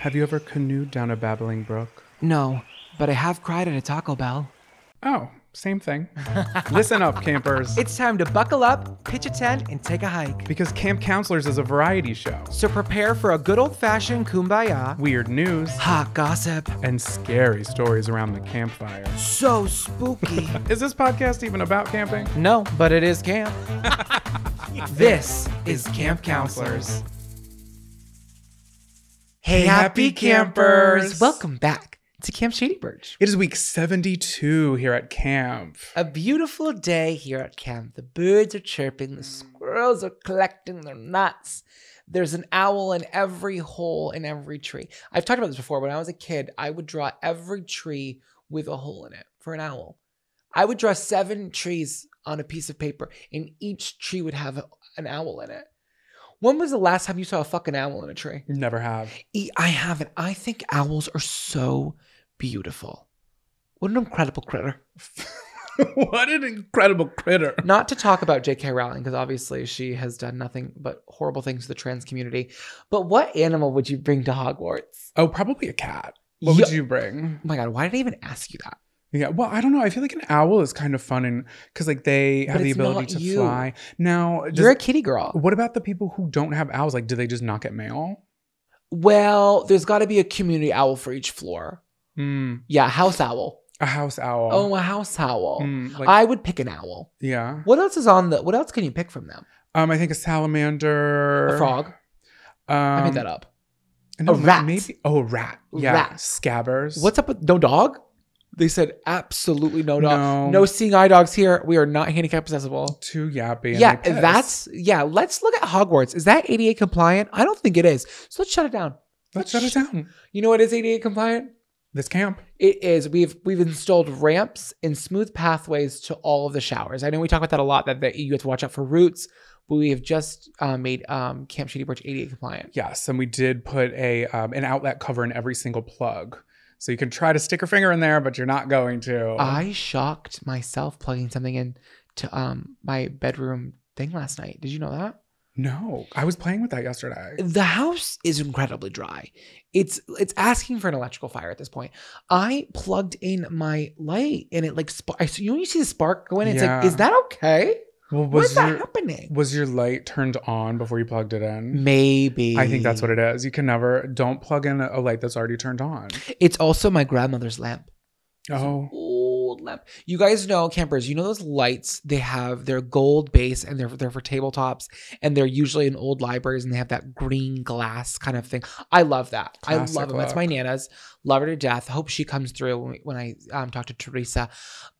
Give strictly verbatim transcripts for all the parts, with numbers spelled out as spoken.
Have you ever canoed down a babbling brook? No, but I have cried at a Taco Bell. Oh, same thing. Listen up, campers. It's time to buckle up, pitch a tent, and take a hike. Because Camp Counselors is a variety show. So prepare for a good old-fashioned kumbaya, weird news, hot gossip, and scary stories around the campfire. So spooky. Is this podcast even about camping? No, but it is camp. This is Camp Counselors. Hey, happy campers! Welcome back to Camp Shady Birch. It is week seventy-two here at camp. A beautiful day here at camp. The birds are chirping, the squirrels are collecting their nuts. There's an owl in every hole in every tree. I've talked about this before. When I was a kid, I would draw every tree with a hole in it for an owl. I would draw seven trees on a piece of paper, and each tree would have an owl in it. When was the last time you saw a fucking owl in a tree? Never have. I haven't. I think owls are so beautiful. What an incredible critter. What an incredible critter. Not to talk about J K Rowling, because obviously she has done nothing but horrible things to the trans community. But what animal would you bring to Hogwarts? Oh, probably a cat. What Yo- would you bring? Oh my God, why did I even ask you that? Yeah, well, I don't know. I feel like an owl is kind of fun, and because like they have the ability to fly. Now, does, you're a kitty girl. What about the people who don't have owls? Like, do they just not get mail? Well, there's got to be a community owl for each floor. Mm. Yeah, house owl. A house owl. Oh, a house owl. Mm, like, I would pick an owl. Yeah. What else is on the? What else can you pick from them? Um, I think a salamander. A frog. Um, I made that up. No, a rat. Maybe. Oh, a rat. Yeah. Rat. Scabbers. What's up with no dog? They said absolutely no dogs. No. no seeing eye dogs here. We are not handicap accessible. Too yappy. And yeah, that's yeah. Let's look at Hogwarts. Is that A D A compliant? I don't think it is. So let's shut it down. Let's, let's shut sh- it down. You know what is A D A compliant? This camp. It is. We've we've installed ramps and smooth pathways to all of the showers. I know we talk about that a lot. That, that you have to watch out for roots. We have just uh, made um, Camp Shady Birch A D A compliant. Yes, and we did put a um, an outlet cover in every single plug. So you can try to stick your finger in there, but you're not going to. I shocked myself plugging something in to um, my bedroom thing last night. Did you know that? No, I was playing with that yesterday. The house is incredibly dry. It's it's asking for an electrical fire at this point. I plugged in my light and it like, spark- you know, you see the spark go in. It's yeah. like, is that okay? Well, was What's your, that happening? Was your light turned on before you plugged it in? Maybe. I think that's what it is. You can never, don't plug in a light that's already turned on. It's also my grandmother's lamp. It's oh. an old lamp. You guys know, campers, you know those lights, they have their gold base and they're, they're for tabletops and they're usually in old libraries and they have that green glass kind of thing. I love that. Classic I love them. Look. That's my Nana's. Love her to death. Hope she comes through when, we, when I um, talk to Teresa.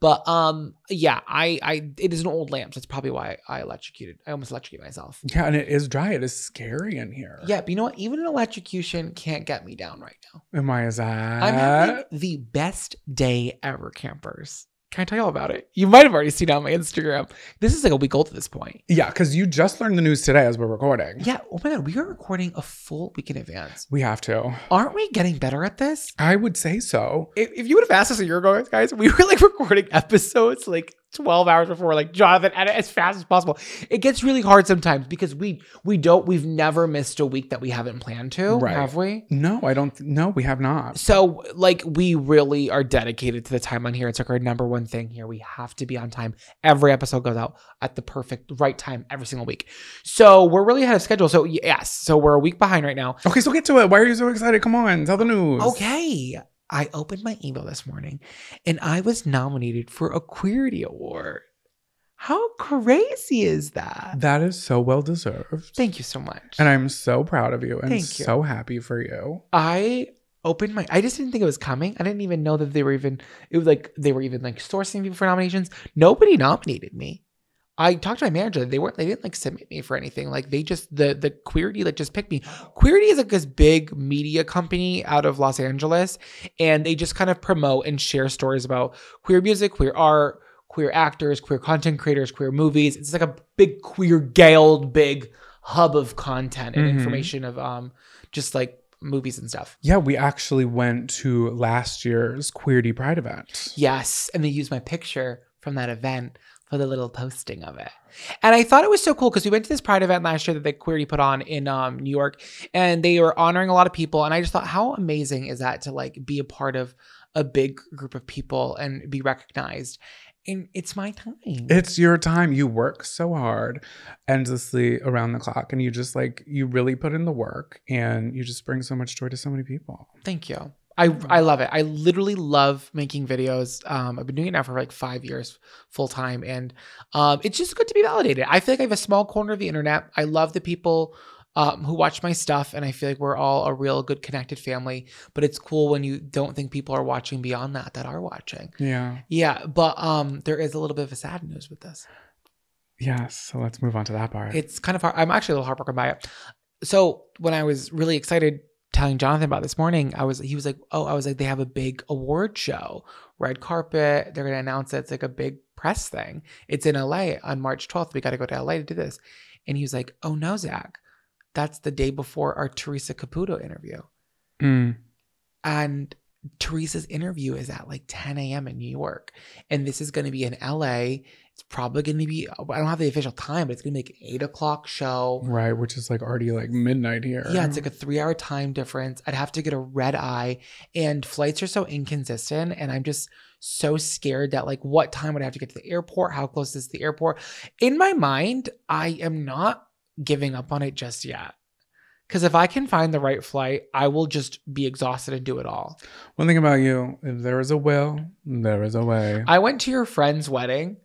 But um, yeah, I, I it is an old lamp. So that's probably why I electrocuted. I almost electrocuted myself. Yeah, and it is dry. It is scary in here. Yeah, but you know what? Even an electrocution can't get me down right now. Am I as that? I'm having the best day ever, campers. Can I tell you all about it? You might have already seen it on my Instagram. This is like a week old at this point. Yeah, because you just learned the news today as we're recording. Yeah. Oh my God. We are recording a full week in advance. We have to. Aren't we getting better at this? I would say so. If, if you would have asked us a year ago, guys, we were like recording episodes like twelve hours before, like, Jonathan, edit as fast as possible. It gets really hard sometimes because we we don't, we've never missed a week that we haven't planned to, right. have we? No, I don't, th- no, we have not. So, like, we really are dedicated to the timeline here. It's like our number one thing here. We have to be on time. Every episode goes out at the perfect right time every single week. So, we're really ahead of schedule. So, yes, so we're a week behind right now. Okay, so get to it. Why are you so excited? Come on, tell the news. Okay. I opened my email this morning and I was nominated for a Queerty Award. How crazy is that? That is so well deserved. Thank you so much. And I'm so proud of you and Thank you. So happy for you. I opened my, I just didn't think it was coming. I didn't even know that they were even, it was like, they were even like sourcing people for nominations. Nobody nominated me. I talked to my manager. They weren't, they didn't like submit me for anything. Like they just, the, the Queerty like just picked me. Queerty is like this big media company out of Los Angeles. And they just kind of promote and share stories about queer music, queer art, queer actors, queer content creators, queer movies. It's like a big queer galled, big hub of content and mm-hmm. information of um just like movies and stuff. Yeah, we actually went to last year's Queerty Pride event. Yes. And they used my picture from that event for the little posting of it. And I thought it was so cool because we went to this Pride event last year that the Queerty put on in um, New York, and they were honoring a lot of people. And I just thought, how amazing is that to like be a part of a big group of people and be recognized? And it's my time. It's your time. You work so hard, endlessly around the clock, and you just like, you really put in the work, and you just bring so much joy to so many people. Thank you. I, I love it. I literally love making videos. Um, I've been doing it now for like five years full time. And um, it's just good to be validated. I feel like I have a small corner of the internet. I love the people um, who watch my stuff. And I feel like we're all a real good connected family. But it's cool when you don't think people are watching beyond that, that are watching. Yeah. Yeah. But um, there is a little bit of a sad news with this. Yeah. So let's move on to that part. It's kind of hard. I'm actually a little heartbroken by it. So when I was really excited telling Jonathan about this morning, I was, he was like, oh, I was like, they have a big award show, red carpet. They're going to announce it. It's like a big press thing. It's in L A on March twelfth. We got to go to L A to do this. And he was like, oh no, Zach, that's the day before our Teresa Caputo interview. Mm. And Teresa's interview is at like ten a m in New York. And this is going to be in L A. It's probably going to be, I don't have the official time, but it's going to be like an eight o'clock show. Right, which is like already like midnight here. Yeah, it's like a three hour time difference. I'd have to get a red eye, and flights are so inconsistent. And I'm just so scared that like, what time would I have to get to the airport? How close is the airport? In my mind, I am not giving up on it just yet. Because if I can find the right flight, I will just be exhausted and do it all. One thing about you, if there is a will, there is a way. I went to your friend's wedding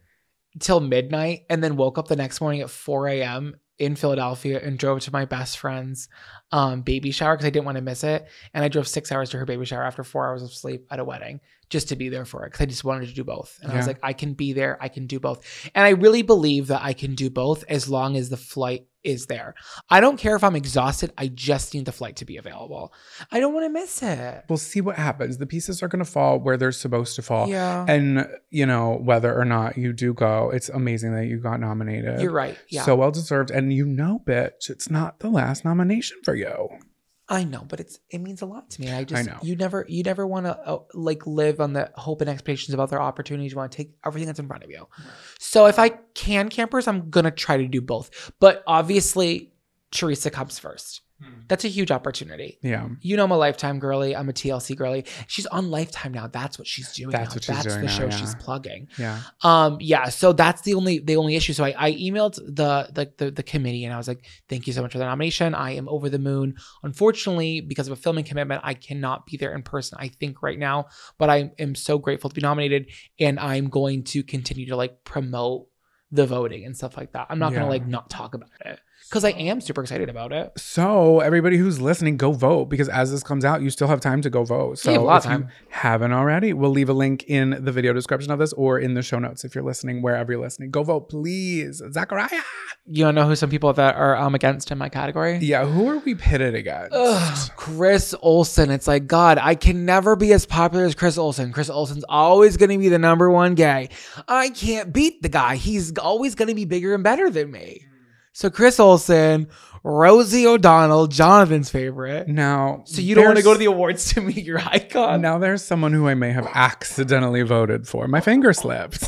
till midnight and then woke up the next morning at four a m in Philadelphia and drove to my best friend's um, baby shower because I didn't want to miss it. And I drove six hours to her baby shower after four hours of sleep at a wedding just to be there for it because I just wanted to do both. And yeah. I was like, I can be there. I can do both. And I really believe that I can do both as long as the flight is there. I don't care if I'm exhausted. I just need the flight to be available. I don't want to miss it. We'll see what happens. The pieces are going to fall where they're supposed to fall. Yeah. And, you know, whether or not you do go, it's amazing that you got nominated. You're right. Yeah. So well deserved. And you know, bitch, it's not the last nomination for you. I know, but it's it means a lot to me. I just I know. you never you never want to uh, like live on the hope and expectations of other opportunities. You want to take everything that's in front of you. So if I can, campers, I'm gonna try to do both. But obviously, Teresa comes first. Hmm. That's a huge opportunity. Yeah, you know, I'm a Lifetime girly. I'm a T L C girly. She's on Lifetime now. That's what she's doing. That's now. what she's that's doing. That's the now, show yeah. she's plugging. Yeah, um, yeah. So that's the only the only issue. So I, I emailed the like the, the the committee and I was like, thank you so much for the nomination. I am over the moon. Unfortunately, because of a filming commitment, I cannot be there in person. I think right now, but I am so grateful to be nominated, and I'm going to continue to like promote the voting and stuff like that. I'm not yeah. gonna like not talk about it. Because I am super excited about it. So everybody who's listening, go vote. Because as this comes out, you still have time to go vote. So you have a lot of time. If you haven't already, we'll leave a link in the video description of this or in the show notes if you're listening, wherever you're listening. Go vote, please. Zachariah. You don't know who some people that are um, against in my category? Yeah, who are we pitted against? Ugh, Chris Olsen. It's like, God, I can never be as popular as Chris Olsen. Chris Olsen's always going to be the number one gay. I can't beat the guy. He's always going to be bigger and better than me. So Chris Olsen, Rosie O'Donnell, Jonathan's favorite. Now, so you don't want to go to the awards to meet your icon. Now there's someone who I may have accidentally voted for. My finger slipped.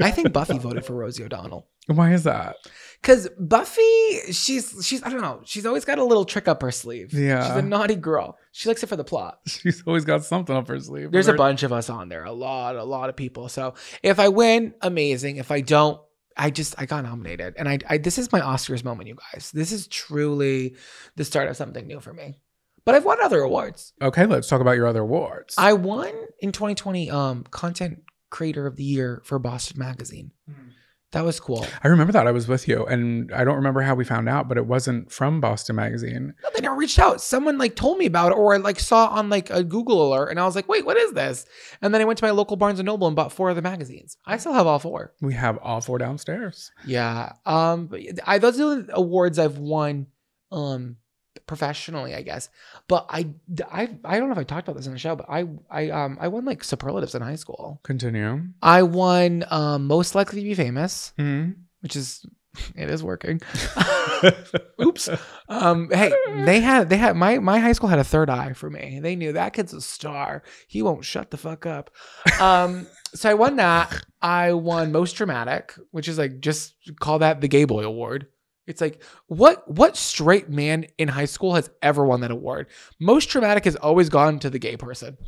I think Buffy voted for Rosie O'Donnell. Why is that? Because Buffy, she's she's I don't know. She's always got a little trick up her sleeve. Yeah, she's a naughty girl. She likes it for the plot. She's always got something up her sleeve. There's a bunch of us on there. A lot, a lot of people. So if I win, amazing. If I don't, I just, I got nominated. And I, I, this is my Oscars moment, you guys. This is truly the start of something new for me. But I've won other awards. Okay, let's talk about your other awards. I won in twenty twenty um, Content Creator of the Year for Boston Magazine. Mm-hmm. That was cool. I remember that. I was with you. And I don't remember how we found out, but it wasn't from Boston Magazine. No, they never reached out. Someone like told me about it, or I like saw on like a Google alert and I was like, wait, what is this? And then I went to my local Barnes and Noble and bought four other magazines. I still have all four. We have all four downstairs. Yeah. Um, but I, those are the awards I've won um, professionally, I guess. But I, I, I don't know if I talked about this on the show, but I, I, um, I won like superlatives in high school. Continue. I won um, most likely to be famous, mm-hmm. which is, it is working. Oops. Um, hey, they had, they had my, my high school had a third eye for me. They knew that kid's a star. He won't shut the fuck up. Um, So I won that. I won Most Dramatic, which is like, just call that the Gay Boy Award. It's like, what what straight man in high school has ever won that award? Most Dramatic has always gone to the gay person.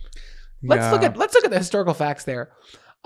Let's yeah. look at let's look at the historical facts there.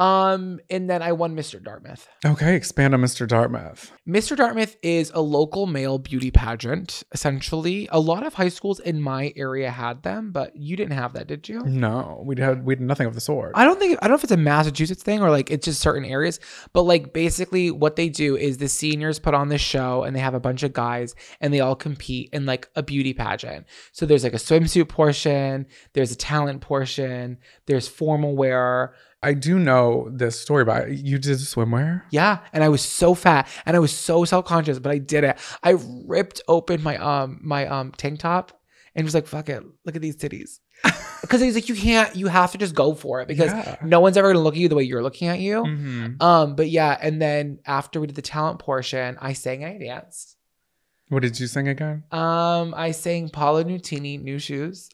Um, and then I won Mister Dartmouth. Okay, expand on Mister Dartmouth. Mister Dartmouth is a local male beauty pageant, essentially. A lot of high schools in my area had them, but you didn't have that, did you? No, we had we had nothing of the sort. I don't think I don't know if it's a Massachusetts thing or like it's just certain areas, but like basically what they do is the seniors put on this show and they have a bunch of guys and they all compete in like a beauty pageant. So there's like a swimsuit portion, there's a talent portion, there's formal wear. I do know this story about it. You did swimwear? Yeah. And I was so fat and I was so self-conscious, but I did it. I ripped open my um my um tank top and was like, fuck it. Look at these titties. Because he's like, you can't, you have to just go for it because yeah. no one's ever going to look at you the way you're looking at you. Mm-hmm. Um, But yeah. And then after we did the talent portion, I sang and I danced. What did you sing again? Um, I sang Paolo Nutini, New Shoes.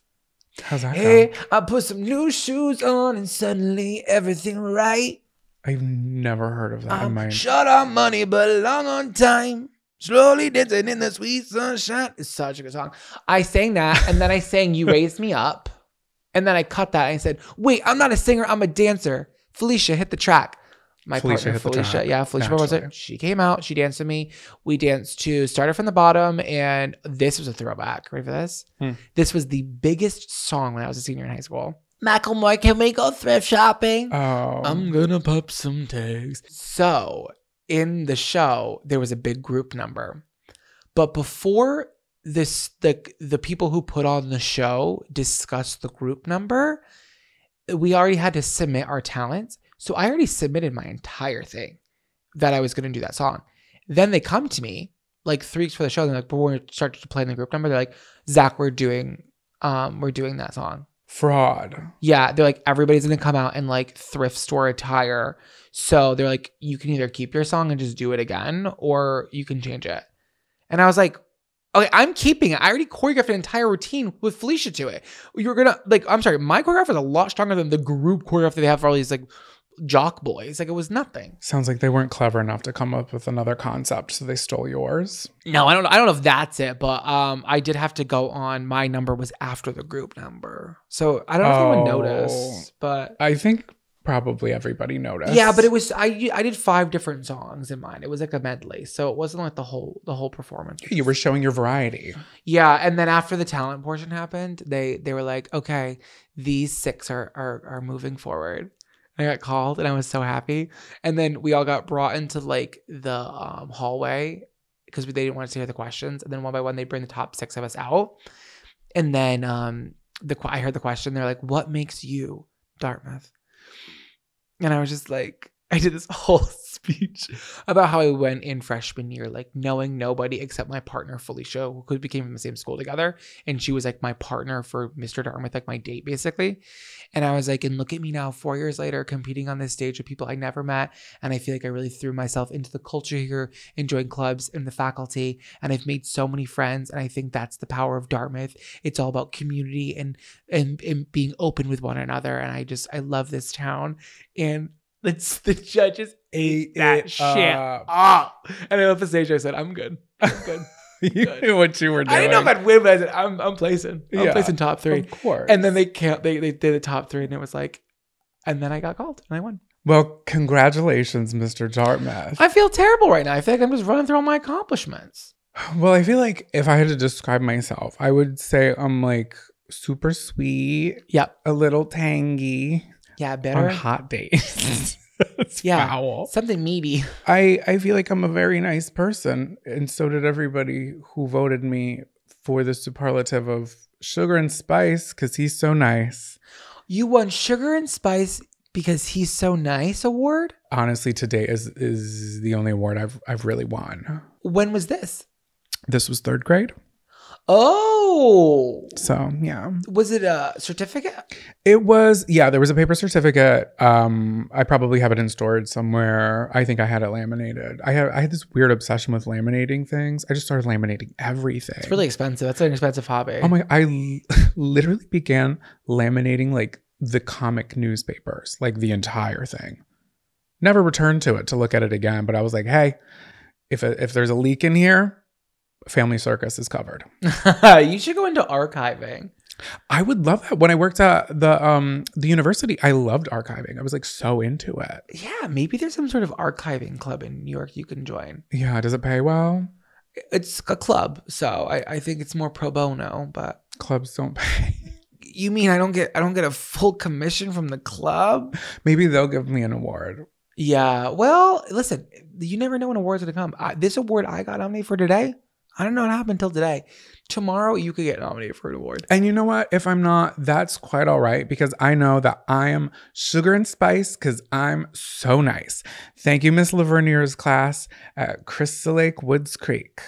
How's that hey, go? I put some new shoes on and suddenly everything right. I've never heard of that I'm in my short on money but long on time. Slowly dancing in the sweet sunshine. It's such a good song. I sang that and then I sang You Raised Me Up. And then I cut that and I said, wait, I'm not a singer, I'm a dancer. Felicia, hit the track. My Felicia partner, Felicia. Yeah, Felicia. Was it? She came out. She danced with me. We danced to Started From the Bottom. And this was a throwback. Ready for this? Hmm. This was the biggest song when I was a senior in high school. Macklemore, can we go thrift shopping? Oh. I'm going to pop some tags. So in the show, there was a big group number. But before this, the, the people who put on the show discussed the group number, we already had to submit our talents. So I already submitted my entire thing that I was going to do that song. Then they come to me like three weeks for the show. They're like, before we start to play in the group number, they're like, Zach, we're doing, um, we're doing that song. Fraud. Yeah. They're like, everybody's going to come out in like thrift store attire. So they're like, you can either keep your song and just do it again, or you can change it. And I was like, okay, I'm keeping it. I already choreographed an entire routine with Felicia to it. You're going to like, I'm sorry. My choreograph is a lot stronger than the group choreograph that they have for all these like jock boys. Like, it was nothing. Sounds like they weren't clever enough to come up with another concept, so they stole yours. No, I don't I don't know if that's it, but um I did have to go on. My number was after the group number. So I don't know oh, if anyone noticed, but I think probably everybody noticed. Yeah, but it was I I did five different songs in mine. It was like a medley. So it wasn't like the whole the whole performance. Yeah, you were showing your variety. Yeah, and then after the talent portion happened, they they were like, okay, these six are are are moving forward. I got called and I was so happy. And then we all got brought into like the um, hallway because they didn't want us to hear the questions. And then one by one, they bring the top six of us out. And then um, the I heard the question. They're like, what makes you Dartmouth? And I was just like, I did this whole speech about how I went in freshman year, like knowing nobody except my partner, Felicia, who became from the same school together. And she was like my partner for Mister Dartmouth, like my date basically. And I was like, and look at me now, four years later, competing on this stage with people I never met. And I feel like I really threw myself into the culture here, enjoying clubs and the faculty. And I've made so many friends. And I think that's the power of Dartmouth. It's all about community and, and, and being open with one another. And I just, I love this town. And It's, the judges ate it that it shit up. up. And I left the stage. I said, I'm good. I'm good. You good. Knew what you were doing. I didn't know if I'd win, but I said, I'm, I'm placing. I'm yeah, placing top three. Of course. And then they, can't, they, they did the top three, and it was like, and then I got called, and I won. Well, congratulations, Mister Dartmouth. I feel terrible right now. I feel like I'm just running through all my accomplishments. Well, I feel like if I had to describe myself, I would say I'm like super sweet. Yep. A little tangy. Yeah, better. On hot days. Yeah, foul. Something meaty. I, I feel like I'm a very nice person. And so did everybody who voted me for the superlative of sugar and spice because he's so nice. You won Sugar and Spice because he's so nice award? Honestly, today is is the only award I've I've really won. When was this? This was third grade. Oh. So, yeah. Was it a certificate? It was, yeah, there was a paper certificate. Um, I probably have it in storage somewhere. I think I had it laminated. I had I had this weird obsession with laminating things. I just started laminating everything. It's really expensive. That's an expensive hobby. Oh my, I literally began laminating like the comic newspapers, like the entire thing. Never returned to it to look at it again, but I was like, hey, if, a, if there's a leak in here, Family Circus is covered. You should go into archiving. I would love that. When I worked at the um the university, I loved archiving. I was like so into it. Yeah, maybe there's some sort of archiving club in New York you can join. Yeah, does it pay well? It's a club, so I, I think it's more pro bono, but clubs don't pay. You mean I don't get I don't get a full commission from the club? Maybe they'll give me an award. Yeah. Well, listen, you never know when awards are to come. I, this award I got nominated for today, I don't know what happened till today. Tomorrow, you could get nominated for an award. And you know what? If I'm not, that's quite all right, because I know that I am sugar and spice because I'm so nice. Thank you, Miss Lavernier's class at Crystal Lake Woods Creek.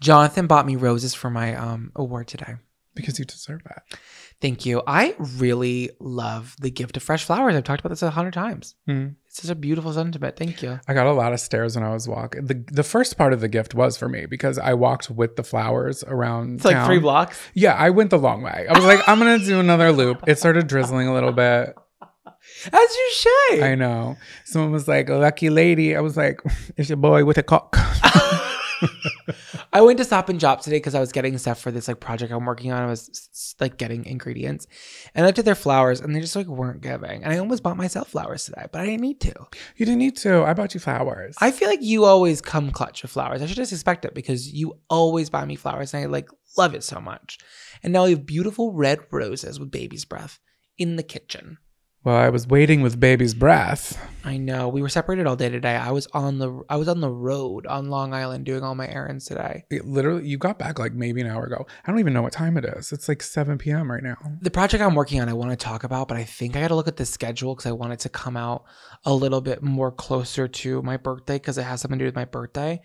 Jonathan bought me roses for my um, award today. Because you deserve it. Thank you. I really love the gift of fresh flowers. I've talked about this a hundred times. Mm. It's such a beautiful sentiment. Thank you. I got a lot of stares when I was walking. The, the first part of the gift was for me because I walked with the flowers around It's town. Like three blocks? Yeah, I went the long way. I was like, I'm going to do another loop. It started drizzling a little bit. As you should. I know. Someone was like, lucky lady. I was like, it's your boy with a cock. I went to Stop and Shop today because I was getting stuff for this like project I'm working on. I was like getting ingredients, and I looked at their flowers, and they just like weren't giving. And I almost bought myself flowers today, but I didn't need to. You didn't need to. I bought you flowers. I feel like you always come clutch with flowers. I should just expect it because you always buy me flowers, and I like love it so much. And now we have beautiful red roses with baby's breath in the kitchen. Well, I was waiting with baby's breath. I know. We were separated all day today. I was on the I was on the road on Long Island doing all my errands today. It literally, you got back like maybe an hour ago. I don't even know what time it is. It's like seven p m right now. The project I'm working on, I want to talk about, but I think I got to look at the schedule because I want it to come out a little bit more closer to my birthday because it has something to do with my birthday.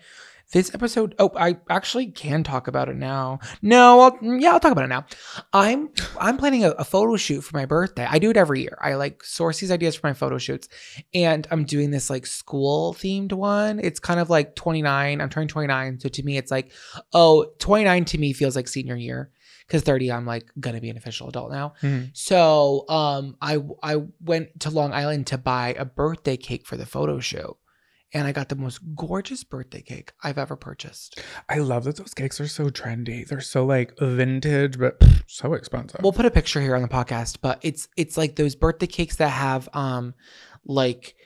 This episode, oh, I actually can talk about it now. No, I'll, yeah, I'll talk about it now. I'm I'm planning a, a photo shoot for my birthday. I do it every year. I like source these ideas for my photo shoots, and I'm doing this like school themed one. It's kind of like twenty-nine. I'm turning twenty-nine, so to me, it's like, oh, twenty-nine to me feels like senior year. Because thirty, I'm like gonna be an official adult now. Mm-hmm. So um, I I went to Long Island to buy a birthday cake for the photo shoot. And I got the most gorgeous birthday cake I've ever purchased. I love that those cakes are so trendy. They're so like vintage, but so expensive. We'll put a picture here on the podcast, but it's it's like those birthday cakes that have um like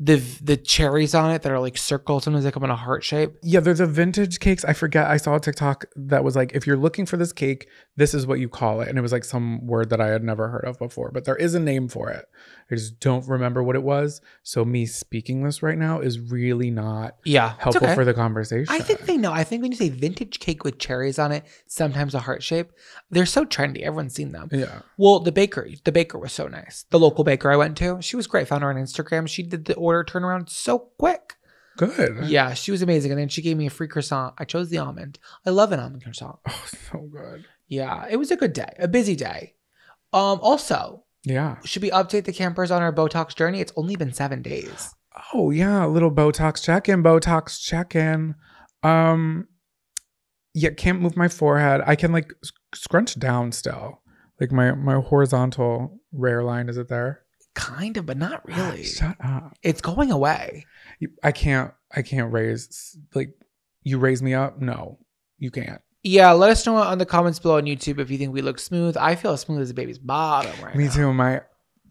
the the cherries on it that are like circled. Sometimes they come in a heart shape. Yeah, there's a vintage cakes. I forget. I saw a TikTok that was like, if you're looking for this cake, this is what you call it. And it was like some word that I had never heard of before, but there is a name for it. I just don't remember what it was. So me speaking this right now is really not yeah, helpful okay. for the conversation. I think they know. I think when you say vintage cake with cherries on it, sometimes a heart shape, they're so trendy. Everyone's seen them. Yeah. Well, the baker, the baker was so nice. The local baker I went to, she was great. Found her on Instagram. She did the order. Turnaround so quick. Good. Yeah, she was amazing. And then she gave me a free croissant. I chose the almond. I love an almond croissant. Oh, so good. Yeah, it was a good day, a busy day. Um, also, yeah, should we update the campers on our Botox journey? It's only been seven days. Oh yeah, a little Botox check-in, Botox check-in. Um, yeah, can't move my forehead. I can like scrunch down still, like my my horizontal rear line. Is it there? Kind of, but not really. Shut up. It's going away. I can't, I can't raise, like, you raise me up? No, you can't. Yeah, let us know on the comments below on YouTube if you think we look smooth. I feel as smooth as a baby's bottom right me now. Me too. My,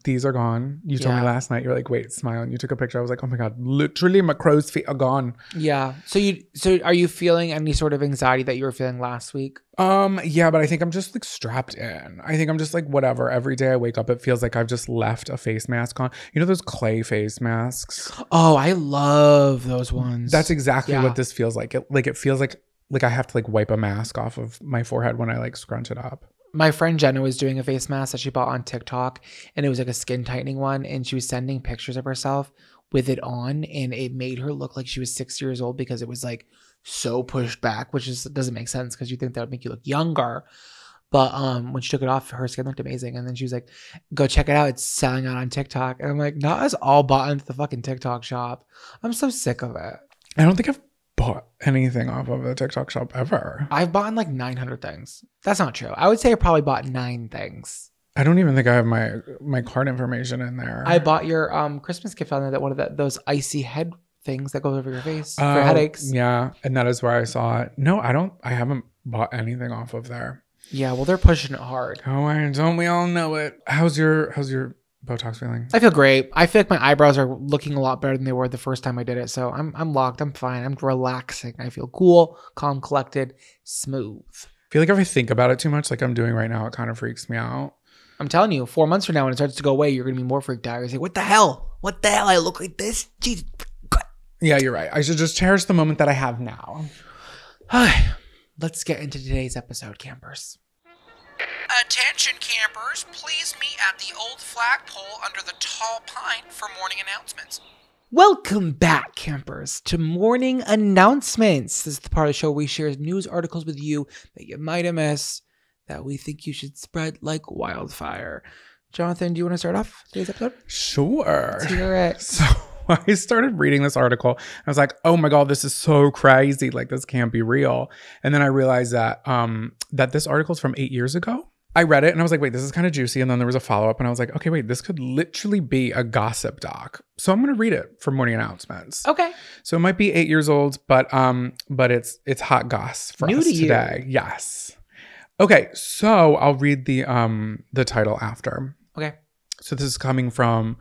these are gone. You yeah. told me last night, you were like, wait, smile. And you took a picture. I was like, oh my God, literally my crow's feet are gone. Yeah. So you, so are you feeling any sort of anxiety that you were feeling last week? Um, yeah, but I think I'm just like strapped in. I think I'm just like, whatever. Every day I wake up, it feels like I've just left a face mask on. You know, those clay face masks. Oh, I love those ones. That's exactly yeah. what this feels like. It, like, it feels like, like I have to like wipe a mask off of my forehead when I like scrunch it up. My friend Jenna was doing a face mask that she bought on TikTok, and it was like a skin tightening one. And she was sending pictures of herself with it on, and it made her look like she was six years old because it was like so pushed back, which is doesn't make sense because you think that would make you look younger. But um, when she took it off, her skin looked amazing. And then she was like, go check it out. It's selling out on TikTok. And I'm like, no, it's all bought into the fucking TikTok shop. I'm so sick of it. I don't think I've bought anything off of the TikTok shop ever. I've bought like nine hundred things. That's not true. I would say I probably bought nine things. I don't even think I have my my card information in there. I bought your um Christmas gift on there, that one of that those icy head things that go over your face uh, for headaches. Yeah, and that is where I saw it. No, I don't. I haven't bought anything off of there. Yeah, well, they're pushing it hard. Oh, and don't we all know it? How's your how's your Botox feeling? I feel great. I feel like my eyebrows are looking a lot better than they were the first time I did it. So I'm I'm locked. I'm fine. I'm relaxing. I feel cool, calm, collected, smooth. I feel like if I think about it too much, like I'm doing right now, it kind of freaks me out. I'm telling you, four months from now when it starts to go away, you're going to be more freaked out. You're going to say, what the hell? What the hell? I look like this? Jesus. Yeah, you're right. I should just cherish the moment that I have now. Let's get into today's episode, campers. Attention, campers. Please meet at the old flagpole under the tall pine for morning announcements. Welcome back, campers, to Morning Announcements. This is the part of the show where we share news articles with you that you might have missed, that we think you should spread like wildfire. Jonathan, do you want to start off today's episode? Sure. Let's hear it. So I started reading this article. I was like, oh my God, this is so crazy. Like, this can't be real. And then I realized that um, that this article is from eight years ago. I read it and I was like, wait, this is kind of juicy. And then there was a follow-up and I was like, okay, wait, this could literally be a gossip doc. So I'm going to read it for Morning Announcements. Okay. So it might be eight years old, but um, but it's it's hot goss for New us to today. You. Yes. Okay, so I'll read the um the title after. Okay. So this is coming from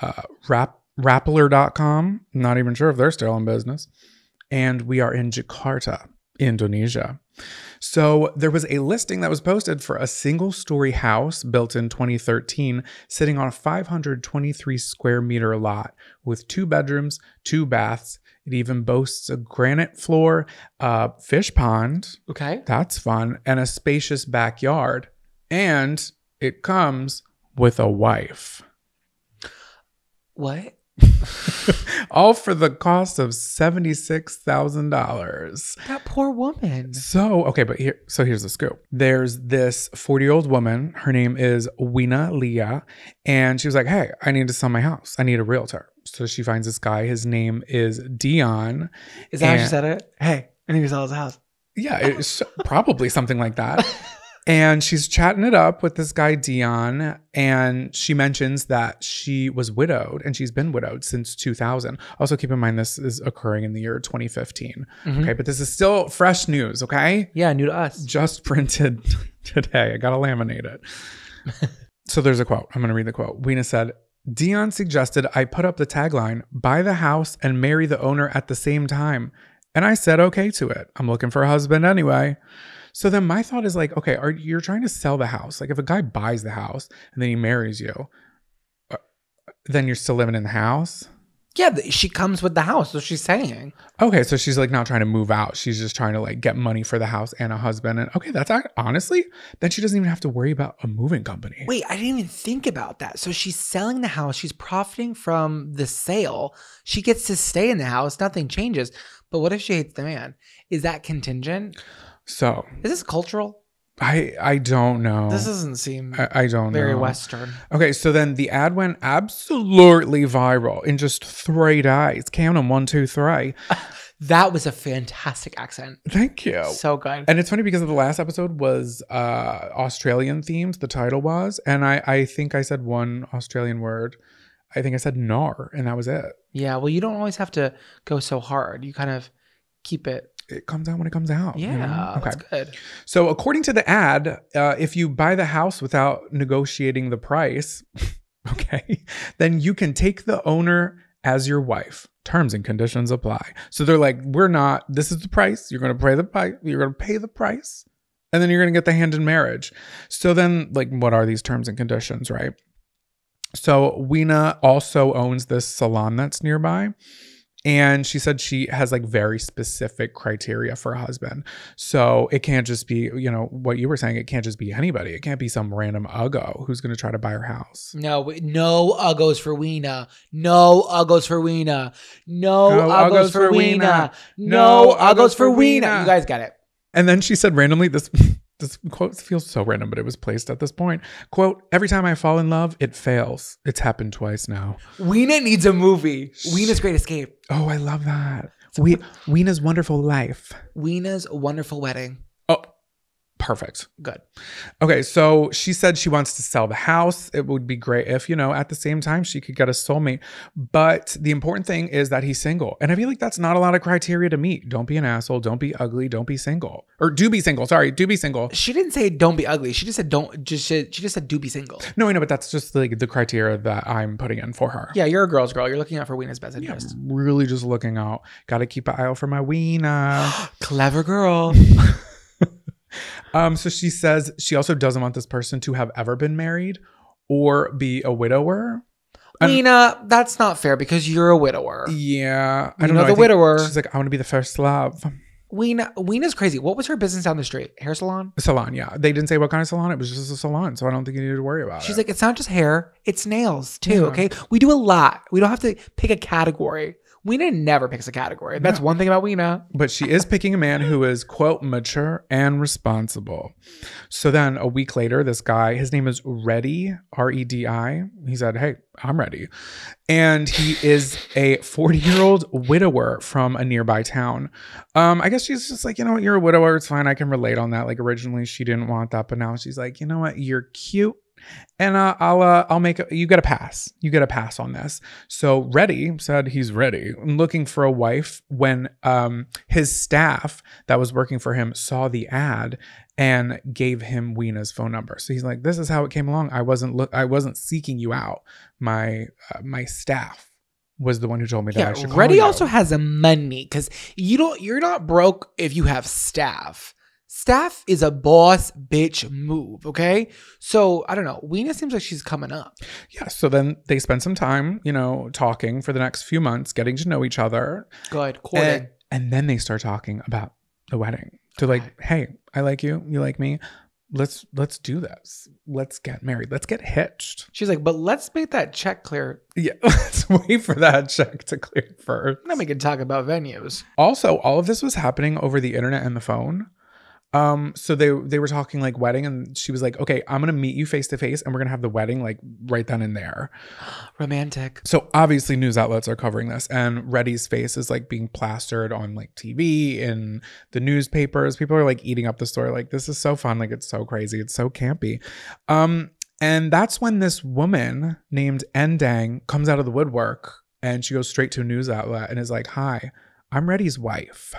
uh, Rap Rappler dot com. Not even sure if they're still in business. And we are in Jakarta, Indonesia. So there was a listing that was posted for a single-story house built in twenty thirteen, sitting on a five hundred twenty-three square meter lot with two bedrooms, two baths. It even boasts a granite floor, a fish pond. Okay. That's fun. And a spacious backyard. And it comes with a wife. What? All for the cost of seventy-six thousand dollars. That poor woman. So, okay, but here, so here's the scoop. There's this forty-year-old woman. Her name is Weena Leah. And she was like, hey, I need to sell my house. I need a realtor. So she finds this guy. His name is Dion. Is that and, how she said it? Hey, I need to sell his house. Yeah, it's probably something like that. And she's chatting it up with this guy, Dion, and she mentions that she was widowed, and she's been widowed since two thousand. Also, keep in mind, this is occurring in the year twenty fifteen, mm-hmm. okay? But this is still fresh news, okay? Yeah, new to us. Just printed today. I gotta laminate it. So there's a quote. I'm gonna read the quote. Weena said, Dion suggested I put up the tagline, buy the house and marry the owner at the same time. And I said okay to it. I'm looking for a husband anyway. So then my thought is like, okay, are you're trying to sell the house. Like if a guy buys the house and then he marries you, uh, then you're still living in the house? Yeah, she comes with the house. So she's saying. Okay, so she's like not trying to move out. She's just trying to like get money for the house and a husband. And okay, that's honestly, then she doesn't even have to worry about a moving company. Wait, I didn't even think about that. So she's selling the house. She's profiting from the sale. She gets to stay in the house. Nothing changes. But what if she hates the man? Is that contingent? So is this cultural? I I don't know. This doesn't seem I, I don't very know. Western. Okay, so then the ad went absolutely viral in just three days. Count them one, two, three. That was a fantastic accent. Thank you. So good. And it's funny because of the last episode was uh, Australian themed. The title was, and I I think I said one Australian word. I think I said "nar," and that was it. Yeah. Well, you don't always have to go so hard. You kind of keep it. It comes out when it comes out. Yeah, you know? Okay. That's good. So according to the ad, uh, if you buy the house without negotiating the price, okay, then you can take the owner as your wife. Terms and conditions apply. So they're like, we're not, this is the price. You're going to pay the price. You're going to pay the price. And then you're going to get the hand in marriage. So then like, what are these terms and conditions, right? So Weena also owns this salon that's nearby. And she said she has like very specific criteria for a husband. So it can't just be, you know, what you were saying. It can't just be anybody. It can't be some random uggo who's going to try to buy her house. No, no uggos for Weena. No uggos for Weena. No, no uggos, uggos for Weena. Weena. No, no uggos, uggos for Weena. Weena. You guys got it. And then she said randomly this... This quote feels so random, but it was placed at this point. Quote, every time I fall in love, it fails. It's happened twice now. Weena needs a movie. Weena's Great Escape. Oh, I love that. We Weena's Wonderful Life. Weena's Wonderful Wedding. Oh, Perfect. Good. Okay. So she said she wants to sell the house. It would be great if, you know, at the same time she could get a soulmate. But the important thing is that he's single. And I feel like that's not a lot of criteria to meet. Don't be an asshole. Don't be ugly. Don't be single. Or do be single. Sorry. Do be single. She didn't say don't be ugly. She just said don't just she just said do be single. No, I know, but that's just like the criteria that I'm putting in for her. Yeah, you're a girl's girl. You're looking out for Weena's best interest. Yeah, really just looking out. Gotta keep an eye out for my Weena. Clever girl. Um, so she says she also doesn't want this person to have ever been married or be a widower. Nina, that's not fair because you're a widower. Yeah. I don't know. The widower. She's like, I want to be the first love. Weena, Weena's crazy. What was her business down the street? Hair salon? Salon, yeah. They didn't say what kind of salon. It was just a salon, so I don't think you needed to worry about it. She's like, it's not just hair. It's nails, too, yeah. Okay? We do a lot. We don't have to pick a category. Weena never picks a category. That's yeah. one thing about Weena. But she is picking a man who is, quote, mature and responsible. So then a week later, this guy, his name is Reddy, R E D I. He said, hey, I'm ready. And he is a forty-year-old widower from a nearby town. Um, I guess she's just like, you know what? You're a widower. It's fine. I can relate on that. Like originally she didn't want that. But now she's like, you know what? You're cute. And uh, I'll uh, I'll make a, you get a pass. You get a pass on this. So Reddy said he's ready, looking for a wife. When um, his staff that was working for him saw the ad and gave him Weena's phone number, so he's like, "This is how it came along. I wasn't look. I wasn't seeking you out. My uh, my staff was the one who told me that yeah, I should." Call Reddy you. Also has a money because you don't. You're not broke if you have staff. Staff is a boss bitch move, okay? So, I don't know. Weena seems like she's coming up. Yeah, so then they spend some time, you know, talking for the next few months, getting to know each other. Good. And, and then they start talking about the wedding. They're like, right. Hey, I like you. You like me. Let's let's do this. Let's get married. Let's get hitched. She's like, but let's make that check clear. Yeah, let's wait for that check to clear first. Then we can talk about venues. Also, all of this was happening over the internet and the phone. Um, so they, they were talking like wedding and she was like, okay, I'm going to meet you face to face and we're going to have the wedding like right then and there. Romantic. So obviously news outlets are covering this and Reddy's face is like being plastered on like T V and the newspapers. People are like eating up the story. Like, this is so fun. Like, it's so crazy. It's so campy. Um, and that's when this woman named Endang comes out of the woodwork and she goes straight to a news outlet and is like, hi, I'm Reddy's wife.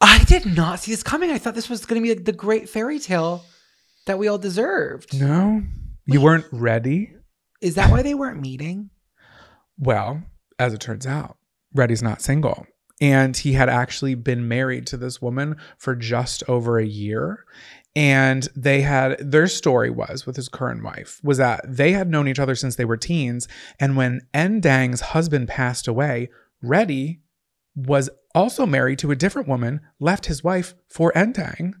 I did not see this coming. I thought this was going to be like the great fairy tale that we all deserved. No, you Wait, weren't ready. Is that why they weren't meeting? Well, as it turns out, Reddy's not single. And he had actually been married to this woman for just over a year. And they had, their story was with his current wife, was that they had known each other since they were teens. And when Endang's husband passed away, Reddy was also married to a different woman, left his wife for Endang,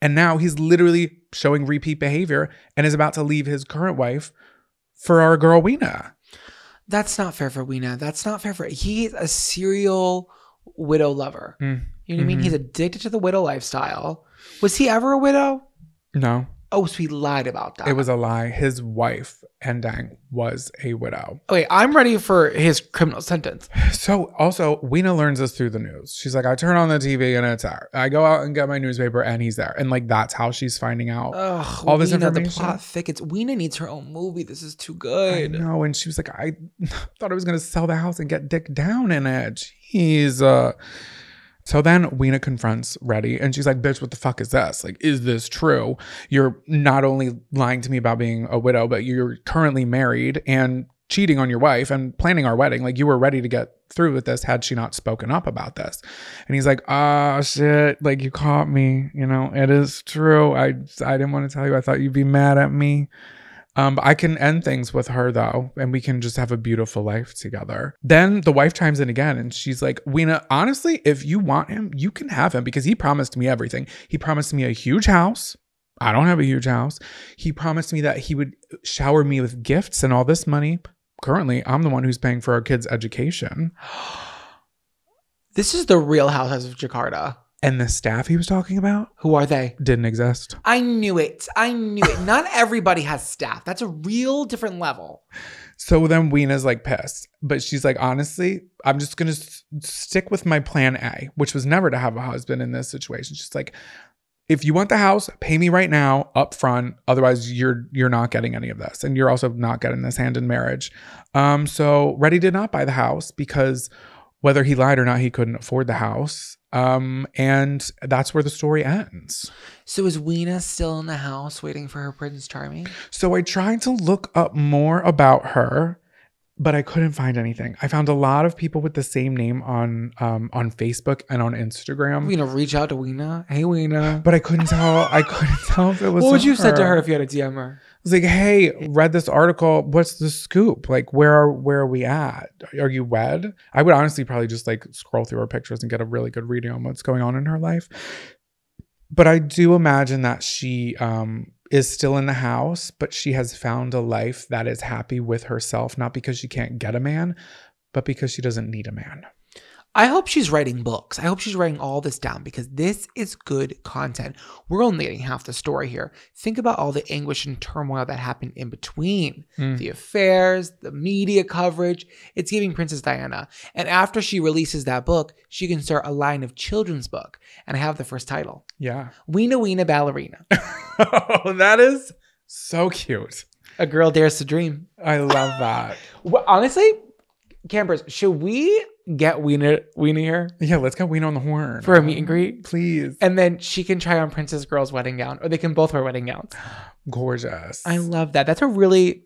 and now he's literally showing repeat behavior and is about to leave his current wife for our girl Weena. That's not fair for Weena. That's not fair for... He's a serial widow lover. Mm. You know what mm-hmm. I mean? He's addicted to the widow lifestyle. Was he ever a widow? No. Oh, so he lied about that. It was a lie. His wife, Endang, was a widow. Okay, I'm ready for his criminal sentence. So also, Weena learns this through the news. She's like, I turn on the T V and it's there. I go out and get my newspaper and he's there. And like, that's how she's finding out Ugh, all this Weena, information. The plot thickens. Weena needs her own movie. This is too good. I know. And she was like, I thought I was going to sell the house and get dick down in it. Jeez. Uh, So then Weena confronts Reddy and she's like, bitch, what the fuck is this? Like, is this true? You're not only lying to me about being a widow, but you're currently married and cheating on your wife and planning our wedding. Like, you were ready to get through with this had she not spoken up about this. And he's like, oh, shit, like, you caught me. You know, it is true. I, I didn't want to tell you. I thought you'd be mad at me. Um, I can end things with her, though, and we can just have a beautiful life together. Then the wife chimes in again, and she's like, Weena, honestly, if you want him, you can have him because he promised me everything. He promised me a huge house. I don't have a huge house. He promised me that he would shower me with gifts and all this money. Currently, I'm the one who's paying for our kids' education. This is the Real Housewives of Jakarta. And the staff he was talking about? Who are they? Didn't exist. I knew it. I knew it. Not everybody has staff. That's a real different level. So then Weena's like pissed. But she's like, honestly, I'm just going to stick with my plan A, which was never to have a husband in this situation. She's like, if you want the house, pay me right now up front. Otherwise, you're you're not getting any of this. And you're also not getting this hand in marriage. Um, so Reddy did not buy the house because whether he lied or not, he couldn't afford the house. Um, and that's where the story ends. So is Weena still in the house waiting for her Prince Charming? So I tried to look up more about her, but I couldn't find anything. I found a lot of people with the same name on um, on Facebook and on Instagram. You know, reach out to Weena. Hey, Weena. But I couldn't tell. I couldn't tell if it was. What would you have said to her if you had a D M her? I was like, hey, read this article. What's the scoop? Like, where are where are we at? Are you wed? I would honestly probably just like scroll through her pictures and get a really good reading on what's going on in her life. But I do imagine that she um, is still in the house, but she has found a life that is happy with herself, not because she can't get a man, but because she doesn't need a man. I hope she's writing books. I hope she's writing all this down because this is good content. We're only getting half the story here. Think about all the anguish and turmoil that happened in between. Mm. The affairs, the media coverage. It's giving Princess Diana. And after she releases that book, she can start a line of children's book. And I have the first title. Yeah. Weena Weena Ballerina. Oh, that is so cute. A girl dares to dream. I love that. Well, honestly, campers, should we get Weena Weena here? Yeah, let's get Weena on the horn. For a meet and greet. Please. And then she can try on Princess Girl's wedding gown. Or they can both wear wedding gowns. Gorgeous. I love that. That's a really,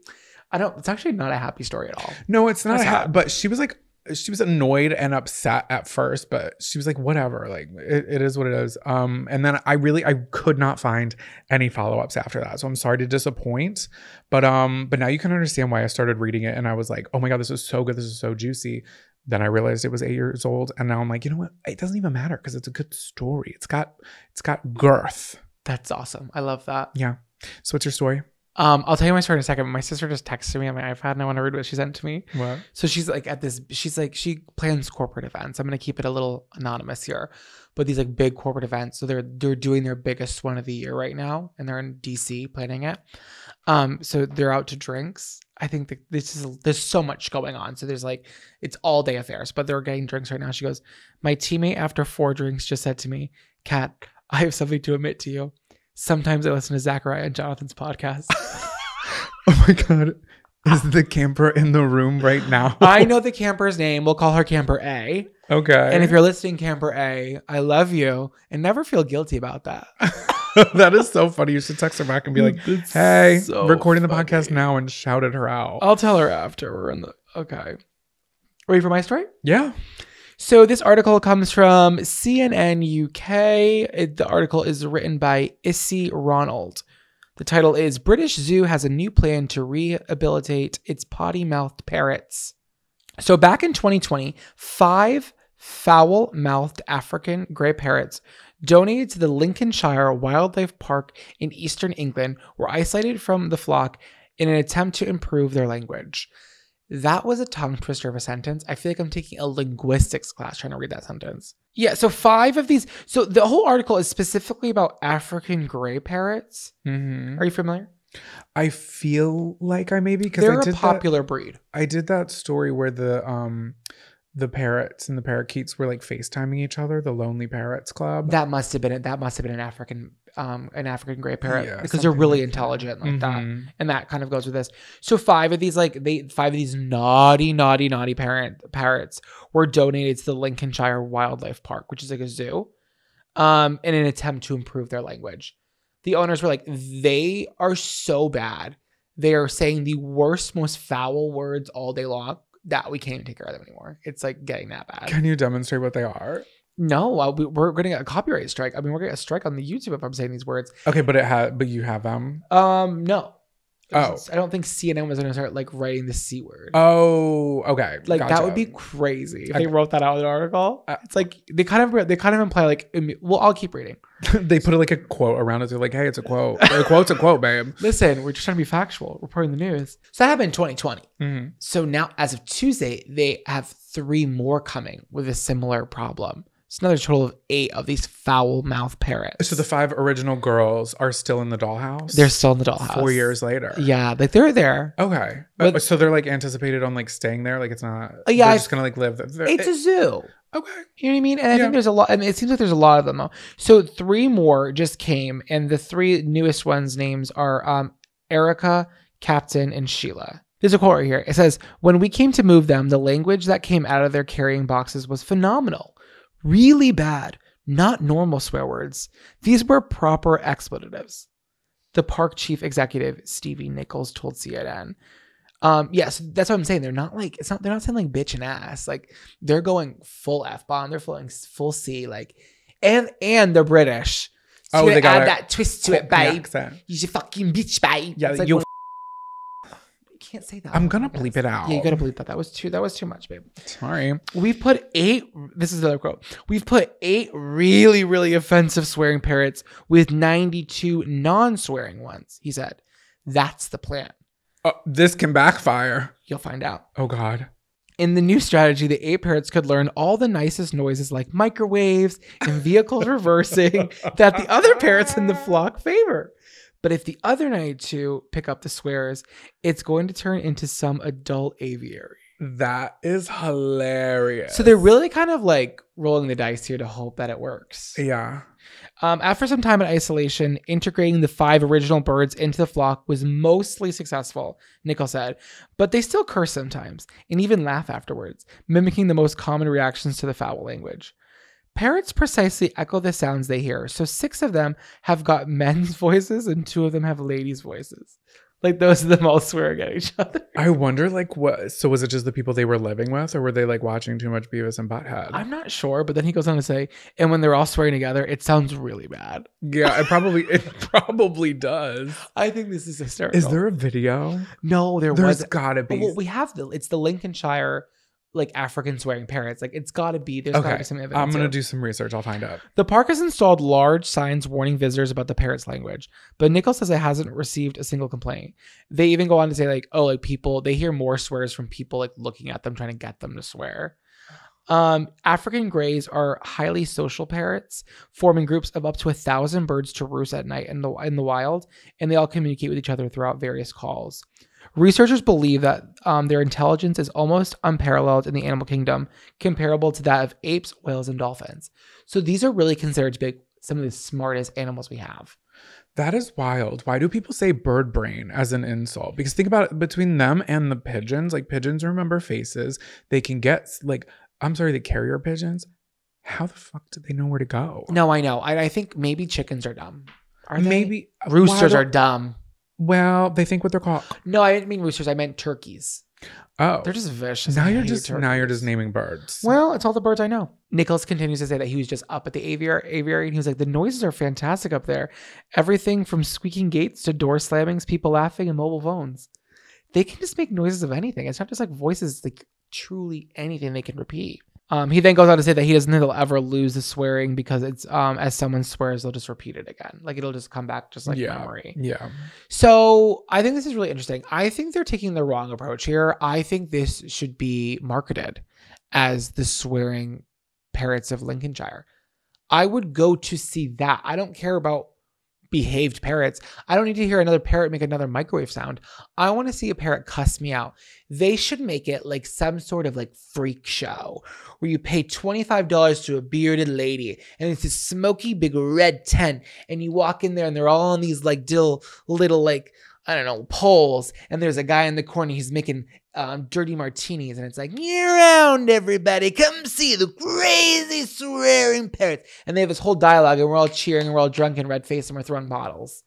I don't, it's actually not a happy story at all. No, it's not. A, but she was like, she was annoyed and upset at first, but she was like, whatever. Like, it, it is what it is. Um, and then I really, I could not find any follow-ups after that. So I'm sorry to disappoint. But, um, but now you can understand why I started reading it. And I was like, oh my God, this is so good. This is so juicy. Then I realized it was eight years old. And now I'm like, you know what? It doesn't even matter because it's a good story. It's got, it's got girth. That's awesome. I love that. Yeah. So what's your story? Um, I'll tell you my story in a second. My sister just texted me on my iPad and I want to read what she sent to me. What? So she's like at this, she's like, she plans corporate events. I'm going to keep it a little anonymous here, but these like big corporate events. So they're, they're doing their biggest one of the year right now. And they're in D C planning it. Um, so they're out to drinks. I think that this is, there's so much going on. So there's like, it's all day affairs, but they're getting drinks right now. She goes, my teammate after four drinks just said to me, Kat, I have something to admit to you. Sometimes I listen to Zachariah and Jonathan's podcast. Oh my God. Is the camper in the room right now? I know the camper's name. We'll call her Camper A. Okay. And if you're listening, Camper A, I love you and never feel guilty about that. That is so funny. You should text her back and be like, hey, so recording the funny. podcast now and shout at her out. I'll tell her after we're in the, okay. Ready for my story? Yeah. So this article comes from C N N U K. It, the article is written by Issy Ronald. The title is British Zoo has a new plan to rehabilitate its potty-mouthed parrots. So back in twenty twenty, five foul-mouthed African gray parrots donated to the Lincolnshire Wildlife Park in eastern England were isolated from the flock in an attempt to improve their language. That was a tongue twister of a sentence. I feel like I'm taking a linguistics class trying to read that sentence. Yeah, so five of these. So the whole article is specifically about African gray parrots. Mm-hmm. Are you familiar? I feel like I may be. Because they're I did a popular that, breed. I did that story where the um, the parrots and the parakeets were like FaceTiming each other, the Lonely Parrots Club. That must have been it. That must have been an African Um, an African gray parrot, yeah, because they're really like intelligent that. like mm-hmm. that. And that kind of goes with this. So five of these, like they, five of these naughty, naughty, naughty parent parrots were donated to the Lincolnshire Wildlife Park, which is like a zoo, um, in an attempt to improve their language. The owners were like, they are so bad. They are saying the worst, most foul words all day long that we can't even take care of them anymore. It's like getting that bad. Can you demonstrate what they are? No, I'll be, we're going to get a copyright strike. I mean, we're going to get a strike on the YouTube if I'm saying these words. Okay, but it ha but you have them. Um, no. Oh, I don't think C N N was going to start like writing the C word. Oh, okay. Like gotcha. That would be crazy if okay. they wrote that out in an article. Uh, it's like they kind of they kind of imply like. Well, I'll keep reading. They put like a quote around it. They're like, "Hey, it's a quote. A quote's a quote, babe." Listen, we're just trying to be factual. Reporting the news. So that happened in twenty twenty. Mm-hmm. So now, as of Tuesday, they have three more coming with a similar problem. It's another total of eight of these foul mouth parrots. So the five original girls are still in the dollhouse? They're still in the dollhouse. Four years later. Yeah, like they're there. Okay. But, so they're like anticipated on like staying there? Like it's not, yeah, they're just going to like live there. It's it, a zoo. Okay. You know what I mean? And yeah. I think there's a lot, I mean, it seems like there's a lot of them. So three more just came, and the three newest ones' names are um, Erica, Captain, and Sheila. There's a quote right here. It says, "When we came to move them, the language that came out of their carrying boxes was phenomenal. Really bad. Not normal swear words. These were proper expletives." The park chief executive, Stevie Nichols, told C N N. Um, yes, yeah, so that's what I'm saying. They're not like, it's not, they're not saying like bitch and ass. Like they're going full F bomb. They're flowing full C, like, and, and they're British. So oh, they got add that twist to it, babe. You're a fucking bitch, babe. Yeah, like, you can't say that. I'm gonna bleep it out. Yeah, you gotta bleep that. That was too. That was too much, babe. Sorry. We've put eight. This is another quote. We've put eight really, really offensive swearing parrots with ninety-two non-swearing ones. He said, "That's the plan." Uh, this can backfire. You'll find out. Oh God. In the new strategy, the eight parrots could learn all the nicest noises like microwaves and vehicles reversing that the other parrots in the flock favor. But if the other ninety-two pick up the swears, it's going to turn into some adult aviary. That is hilarious. So they're really kind of like rolling the dice here to hope that it works. Yeah. Um, after some time in isolation, integrating the five original birds into the flock was mostly successful, Nichols said, but they still curse sometimes and even laugh afterwards, mimicking the most common reactions to the foul language. Parrots precisely echo the sounds they hear, so six of them have got men's voices and two of them have ladies' voices. Like, those are them all swearing at each other. I wonder, like, what... So was it just the people they were living with, or were they, like, watching too much Beavis and Butthead? I'm not sure, but then he goes on to say, and when they're all swearing together, it sounds really bad. Yeah, it probably it probably does. I think this is hysterical. Is there a video? No, there There's was... There's gotta be. Well, we have the... It's the Lincolnshire... like African swearing parrots. Like it's gotta be, there's okay. gotta be some evidence. I'm gonna too. do some research, I'll find out. The park has installed large signs warning visitors about the parrot's language, but Nichols says it hasn't received a single complaint. They even go on to say like, oh, like people, they hear more swears from people like looking at them, trying to get them to swear. Um, African greys are highly social parrots, forming groups of up to a thousand birds to roost at night in the, in the wild, and they all communicate with each other throughout various calls. Researchers believe that um, their intelligence is almost unparalleled in the animal kingdom, comparable to that of apes, whales, and dolphins. So these are really considered to be some of the smartest animals we have. That is wild. Why do people say bird brain as an insult? Because think about it, between them and the pigeons, like pigeons remember faces. They can get, like, I'm sorry, the carrier pigeons. How the fuck do they know where to go? No, I know. I, I think maybe chickens are dumb. Are they? Maybe. Roosters are dumb. Well, they think what they're called. No, I didn't mean roosters. I meant turkeys. Oh, they're just vicious. Now you're just turkeys. now you're just naming birds. Well, it's all the birds I know. Nichols continues to say that he was just up at the aviary, aviary, and he was like, "The noises are fantastic up there. Everything from squeaking gates to door slammings, people laughing, and mobile phones. They can just make noises of anything. It's not just like voices. It's like truly anything they can repeat." Um, he then goes on to say that he doesn't think they'll ever lose the swearing because it's um, as someone swears, they'll just repeat it again. Like it'll just come back just like yeah, memory. Yeah. So I think this is really interesting. I think they're taking the wrong approach here. I think this should be marketed as the swearing parrots of Lincolnshire. I would go to see that. I don't care about behaved parrots. I don't need to hear another parrot make another microwave sound. I want to see a parrot cuss me out. They should make it like some sort of like freak show where you pay twenty-five dollars to a bearded lady and it's this smoky big red tent and you walk in there and they're all on these like dill little like, I don't know, poles, and there's a guy in the corner, he's making um, dirty martinis and it's like, year round everybody, come see the crazy swearing parrots. And they have this whole dialogue and we're all cheering and we're all drunk and red faced and we're throwing bottles.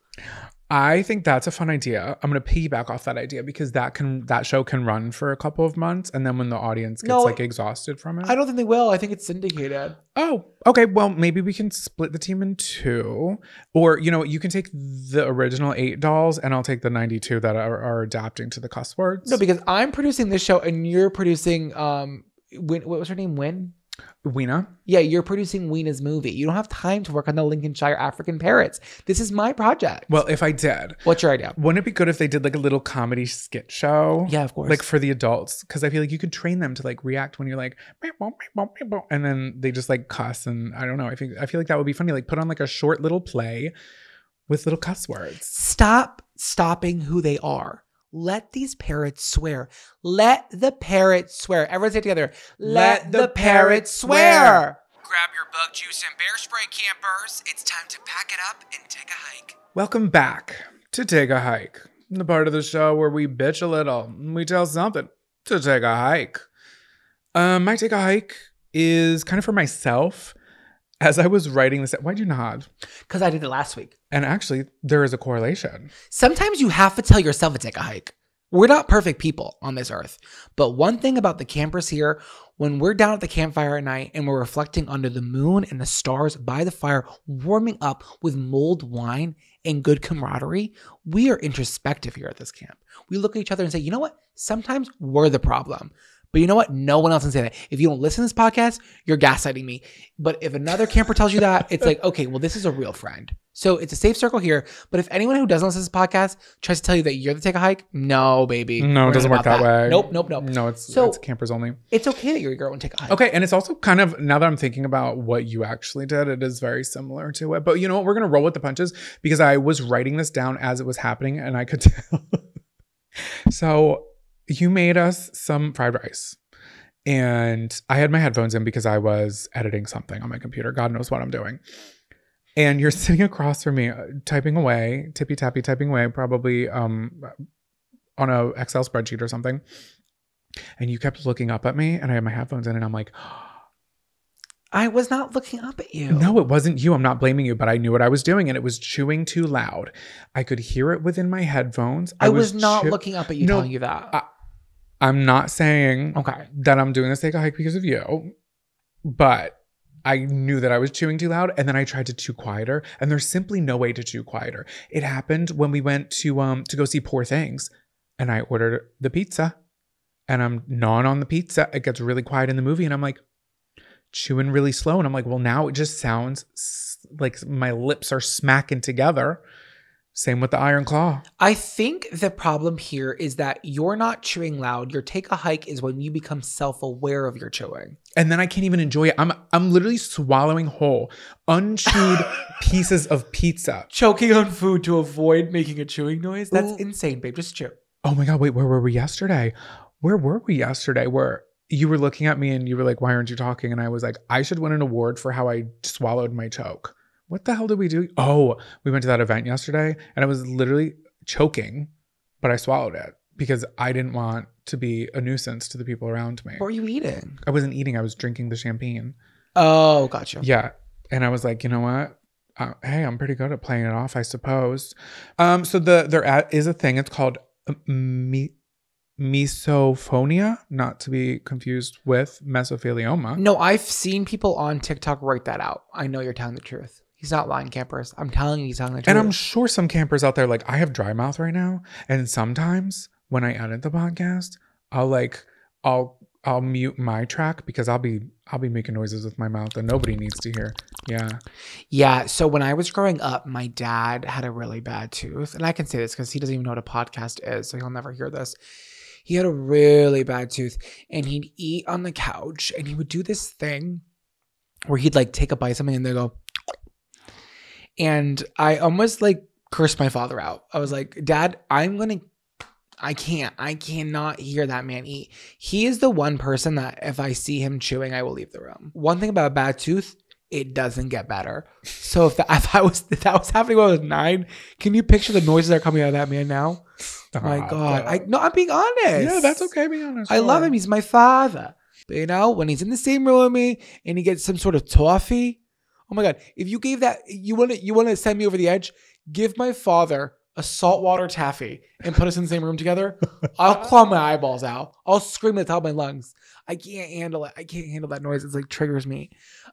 I think that's a fun idea. I'm going to piggyback off that idea because that can that show can run for a couple of months. And then when the audience gets no, like exhausted from it. I don't think they will. I think it's syndicated. Oh, okay. Well, maybe we can split the team in two. Or, you know, you can take the original eight dolls and I'll take the ninety-two that are, are adapting to the cuss words. No, because I'm producing this show and you're producing, um, Win, what was her name? Win? Weena? Yeah, you're producing Weena's movie. You don't have time to work on the Lincolnshire African parrots. This is my project. Well, if I did. What's your idea? Wouldn't it be good if they did like a little comedy skit show? Yeah, of course. Like for the adults. Because I feel like you could train them to like react when you're like, meow, meow, meow, meow, and then they just like cuss. And I don't know. I think I feel like that would be funny. Like put on like a short little play with little cuss words. Stop stopping who they are. Let these parrots swear. Let the parrots swear. Everyone say it together. Let, Let the, the parrots swear. swear. Grab your bug juice and bear spray, campers. It's time to pack it up and take a hike. Welcome back to Take a Hike, the part of the show where we bitch a little and we tell something to take a hike. Um, my Take a Hike is kind of for myself. As I was writing this, why'd you nod? Because I did it last week. And actually, there is a correlation. Sometimes you have to tell yourself to take a hike. We're not perfect people on this earth. But one thing about the campers here, when we're down at the campfire at night and we're reflecting under the moon and the stars by the fire, warming up with mulled wine and good camaraderie, we are introspective here at this camp. We look at each other and say, you know what? Sometimes we're the problem. But you know what? No one else can say that. If you don't listen to this podcast, you're gaslighting me. But if another camper tells you that, it's like, okay, well, this is a real friend. So it's a safe circle here. But if anyone who doesn't listen to this podcast tries to tell you that you're the take a hike, no, baby. No, it doesn't work that, that way. Nope, nope, nope. No, it's, so, it's campers only. It's okay that you're your own take a hike. Okay, and it's also kind of, now that I'm thinking about what you actually did, it is very similar to it. But you know what? We're going to roll with the punches because I was writing this down as it was happening and I could tell. So... you made us some fried rice and I had my headphones in because I was editing something on my computer. God knows what I'm doing. And you're sitting across from me uh, typing away, tippy tappy typing away, probably um, on a Excel spreadsheet or something. And you kept looking up at me and I had my headphones in and I'm like, I was not looking up at you. No, it wasn't you. I'm not blaming you, but I knew what I was doing and it was chewing too loud. I could hear it within my headphones. I, I was, was not looking up at you, no, telling you that. I I'm not saying okay. that I'm doing this take a hike because of you, but I knew that I was chewing too loud and then I tried to chew quieter and there's simply no way to chew quieter. It happened when we went to um to go see Poor Things and I ordered the pizza and I'm gnawing on the pizza. It gets really quiet in the movie and I'm like chewing really slow and I'm like, well, now it just sounds like my lips are smacking together. Same with the Iron Claw. I think the problem here is that you're not chewing loud. Your take a hike is when you become self-aware of your chewing. And then I can't even enjoy it. I'm I'm literally swallowing whole, unchewed pieces of pizza. Choking on food to avoid making a chewing noise? That's Ooh. insane, babe. Just chew. Oh my God, wait, where were we yesterday? Where were we yesterday? Where you were looking at me and you were like, why aren't you talking? And I was like, I should win an award for how I swallowed my choke. What the hell did we do? Oh, we went to that event yesterday and I was literally choking, but I swallowed it because I didn't want to be a nuisance to the people around me. What were you eating? I wasn't eating. I was drinking the champagne. Oh, gotcha. Yeah. And I was like, you know what? Uh, hey, I'm pretty good at playing it off, I suppose. Um, so the there at, is a thing. It's called me. misophonia, not to be confused with mesothelioma. No, I've seen people on TikTok write that out. I know you're telling the truth. He's not lying, campers. I'm telling you, he's telling the truth. And I'm sure some campers out there, like, I have dry mouth right now. And sometimes when I edit the podcast, I'll like, I'll, I'll mute my track because I'll be, I'll be making noises with my mouth that nobody needs to hear. Yeah. Yeah. So when I was growing up, my dad had a really bad tooth. And I can say this because he doesn't even know what a podcast is. So he'll never hear this. He had a really bad tooth and he'd eat on the couch and he would do this thing where he'd like take a bite of something and they'd go. And I almost like cursed my father out. I was like, Dad, I'm going to, I can't, I cannot hear that man eat. He is the one person that if I see him chewing, I will leave the room. One thing about a bad tooth, it doesn't get better. So if, the, if, I was, if that was happening when I was nine, can you picture the noises that are coming out of that man now? Oh my God. I, no, I'm being honest. Yeah, that's okay being honest. I love him. He's my father. But you know, when he's in the same room with me and he gets some sort of toffee, oh my God. If you gave that, you want to you want to send me over the edge? Give my father a saltwater taffy and put us in the same room together. I'll claw my eyeballs out. I'll scream at the top of my lungs. I can't handle it. I can't handle that noise. It's like triggers me.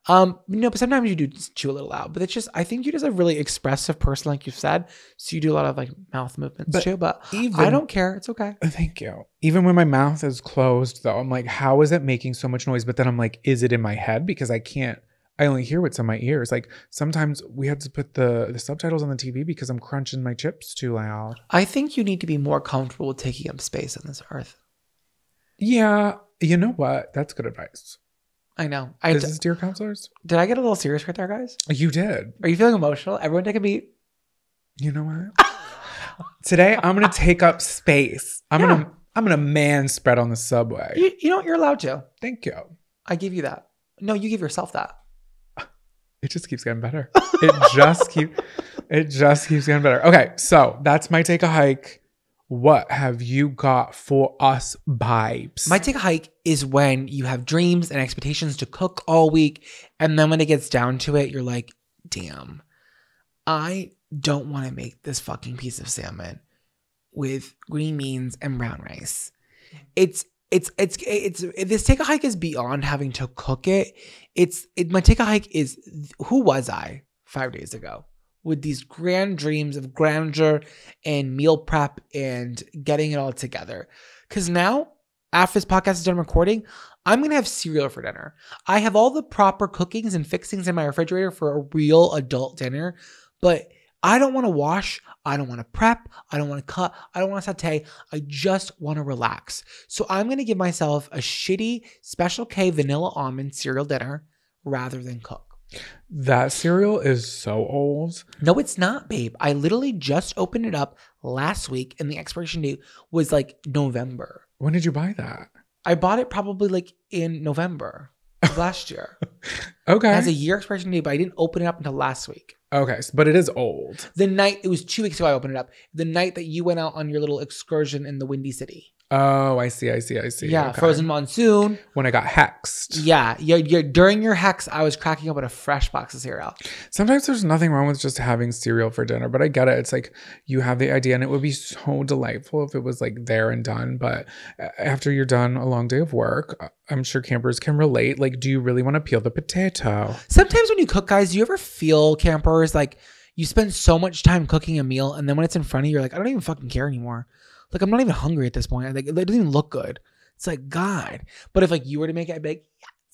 Um, no, but sometimes you do chew a little loud, but it's just, I think you're just a really expressive person, like you've said. So you do a lot of like mouth movements but too, but even, I don't care. It's okay. Thank you. Even when my mouth is closed though, I'm like, how is it making so much noise? But then I'm like, is it in my head? Because I can't, I only hear what's in my ears. Like sometimes we had to put the, the subtitles on the T V because I'm crunching my chips too loud. I think you need to be more comfortable with taking up space on this earth. Yeah. You know what? That's good advice. I know. I this is Dear Counselors. Did I get a little serious right there, guys? You did. Are you feeling emotional? Everyone take a beat. You know what? Today, I'm going to take up space. I'm yeah. going to I'm going to man spread on the subway. You, you know what? You're allowed to. Thank you. I give you that. No, you give yourself that. It just keeps getting better. It just keep. It just keeps getting better. Okay, so that's my take a hike. What have you got for us, vibes? My take a hike is when you have dreams and expectations to cook all week, and then when it gets down to it, you're like, damn, I don't want to make this fucking piece of salmon with green beans and brown rice. It's it's it's it's, it's this take a hike is beyond having to cook it. It's it, my take a hike is, who was I five days ago? With these grand dreams of grandeur and meal prep and getting it all together. Because now, after this podcast is done recording, I'm going to have cereal for dinner. I have all the proper cookings and fixings in my refrigerator for a real adult dinner, but I don't want to wash. I don't want to prep. I don't want to cut. I don't want to saute. I just want to relax. So I'm going to give myself a shitty Special K vanilla almond cereal dinner rather than cook. That cereal is so old. No, it's not, babe. I literally just opened it up last week and the expiration date was like November. When did you buy that? I bought it probably like in November of last year. Okay. It has a year expiration date, but I didn't open it up until last week. Okay, but it is old. The night, it was two weeks ago I opened it up. The night that you went out on your little excursion in the Windy City. Oh, I see, I see, I see. Yeah, okay. Frozen Monsoon. When I got hexed. Yeah, you're, you're, during your hex, I was cracking up with a fresh box of cereal. Sometimes there's nothing wrong with just having cereal for dinner, but I get it. It's like you have the idea and it would be so delightful if it was like there and done. But after you're done a long day of work, I'm sure campers can relate. Like, do you really want to peel the potato? Sometimes when you cook, guys, do you ever feel, campers, like you spend so much time cooking a meal and then when it's in front of you, you're like, I don't even fucking care anymore. Like, I'm not even hungry at this point. Like, it doesn't even look good. It's like, God. But if, like, you were to make it, I'd be like,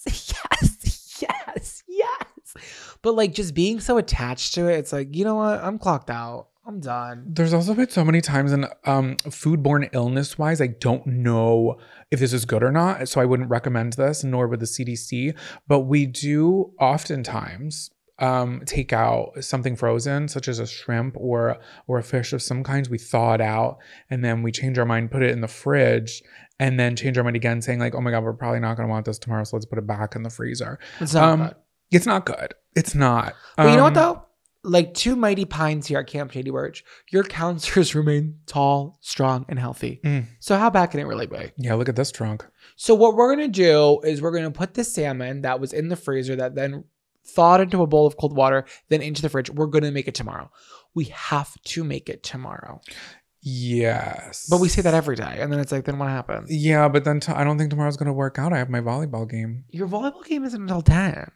yes, yes, yes, yes. But, like, just being so attached to it, it's like, you know what? I'm clocked out. I'm done. There's also been so many times in um, foodborne illness-wise, I don't know if this is good or not. So I wouldn't recommend this, nor would the C D C. But we do oftentimes... Um, take out something frozen, such as a shrimp or or a fish of some kind. We thaw it out and then we change our mind, put it in the fridge, and then change our mind again, saying like, "Oh my god, we're probably not going to want this tomorrow, so let's put it back in the freezer." It's not um, good. It's not good. It's not. But um, you know what though? Like two mighty pines here at Camp Shady Birch, your counselors remain tall, strong, and healthy. Mm. So how bad can it really be? Yeah, look at this trunk. So what we're gonna do is we're gonna put the salmon that was in the freezer that then. Thawed into a bowl of cold water, then into the fridge. We're going to make it tomorrow. We have to make it tomorrow. Yes. But we say that every day. And then it's like, then what happens? Yeah, but then t- I don't think tomorrow's going to work out. I have my volleyball game. Your volleyball game isn't until ten.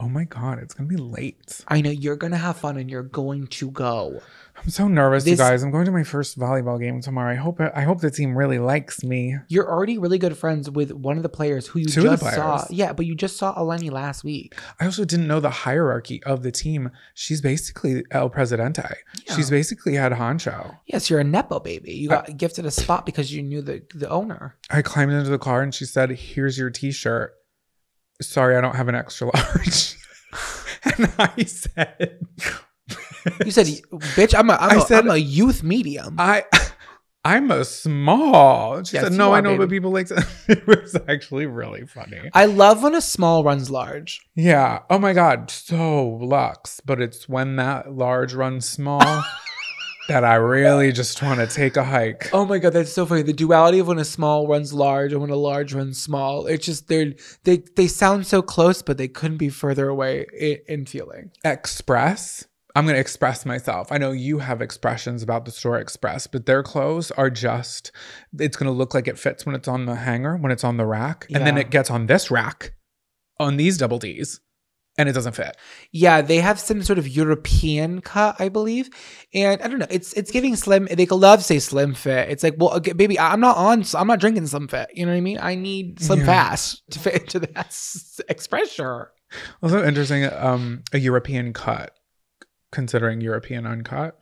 Oh my God, it's going to be late. I know. You're going to have fun and you're going to go. I'm so nervous, this, you guys. I'm going to my first volleyball game tomorrow. I hope I hope the team really likes me. You're already really good friends with one of the players who you Two just saw. Yeah, but you just saw Eleni last week. I also didn't know the hierarchy of the team. She's basically El Presidente. Yeah. She's basically had honcho. Yes, you're a Nepo baby. You got I, gifted a spot because you knew the, the owner. I climbed into the car and she said, here's your t-shirt. Sorry, I don't have an extra large. And I said... You said, bitch, I'm a, I'm, I a, said, I'm a youth medium. I, I'm a small. She yes, said, no, are, I know, baby. But people like to. It was actually really funny. I love when a small runs large. Yeah. Oh, my God. So Lux. But it's when that large runs small that I really just want to take a hike. Oh, my God. That's so funny. The duality of when a small runs large and when a large runs small. It's just they're, they they sound so close, but they couldn't be further away in, in feeling. Express. I'm going to express myself. I know you have expressions about the store Express, but their clothes are just, it's going to look like it fits when it's on the hanger, when it's on the rack. Yeah. And then it gets on this rack, on these double Ds, and it doesn't fit. Yeah, they have some sort of European cut, I believe. And I don't know, it's it's giving slim, they love say slim fit. It's like, well, okay, baby, I'm not on, I'm not drinking slim fit. You know what I mean? I need slim yeah. fast to fit into that Express shirt. Also interesting, um, a European cut. Considering European uncut.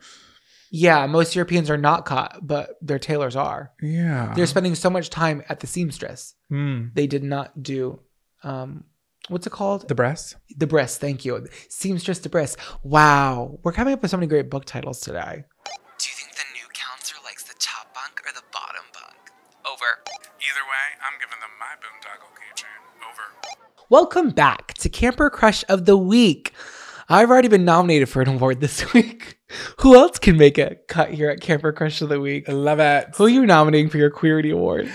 Yeah, most Europeans are not cut, but their tailors are. Yeah. They're spending so much time at the seamstress. Mm. They did not do, um, what's it called? The breast. The breast, thank you. Seamstress to breast. Wow. We're coming up with so many great book titles today. Do you think top bunk or the bottom bunk? Over. Either way, I'm giving them my boondoggle keychain. Over. Welcome back to Camper Crush of the Week. I've already been nominated for an award this week. Who else can make a cut here at Camper Crush of the Week? I love it. Who are you nominating for your Queerty Award?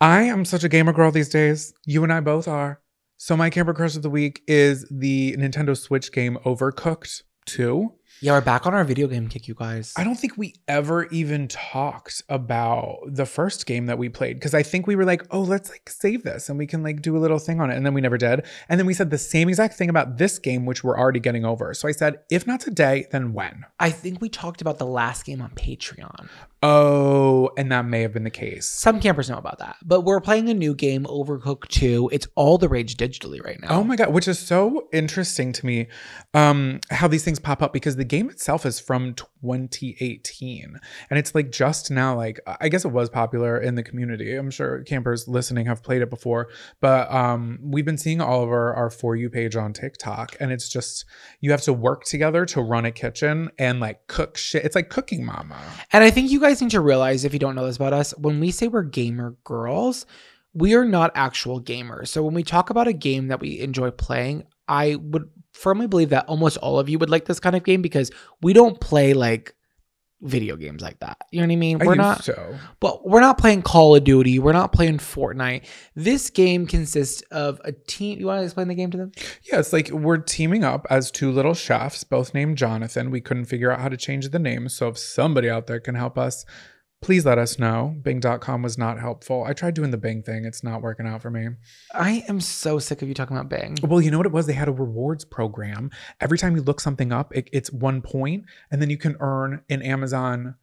I am such a gamer girl these days. You and I both are. So my Camper Crush of the Week is the Nintendo Switch game Overcooked two. Yeah, we're back on our video game kick, you guys. I don't think we ever even talked about the first game that we played because I think we were like, oh, let's like save this and we can like do a little thing on it. And then we never did. And then we said the same exact thing about this game, which we're already getting over. So I said, if not today, then when? I think we talked about the last game on Patreon. Oh, and that may have been the case. Some campers know about that. But we're playing a new game, Overcooked two. It's all the rage digitally right now. Oh my God, which is so interesting to me, um, how these things pop up because the game itself is from twenty eighteen. And it's like just now, like, I guess it was popular in the community. I'm sure campers listening have played it before. But um, we've been seeing all of our, our For You page on TikTok. And it's just, you have to work together to run a kitchen and like cook shit. It's like Cooking Mama. And I think you guys guys need to realize, if you don't know this about us, when we say we're gamer girls, we are not actual gamers. So when we talk about a game that we enjoy playing, I would firmly believe that almost all of you would like this kind of game because we don't play like video games like that. You know what I mean? We're I not so. But we're not playing Call of Duty. We're not playing Fortnite. This game consists of a team. You want to explain the game to them? Yeah, it's like we're teaming up as two little chefs, both named Jonathan. We couldn't figure out how to change the name. So if somebody out there can help us, please let us know. Bing dot com was not helpful. I tried doing the Bing thing. It's not working out for me. I am so sick of you talking about Bing. Well, you know what it was? They had a rewards program. Every time you look something up, it, it's one point, and then you can earn an Amazon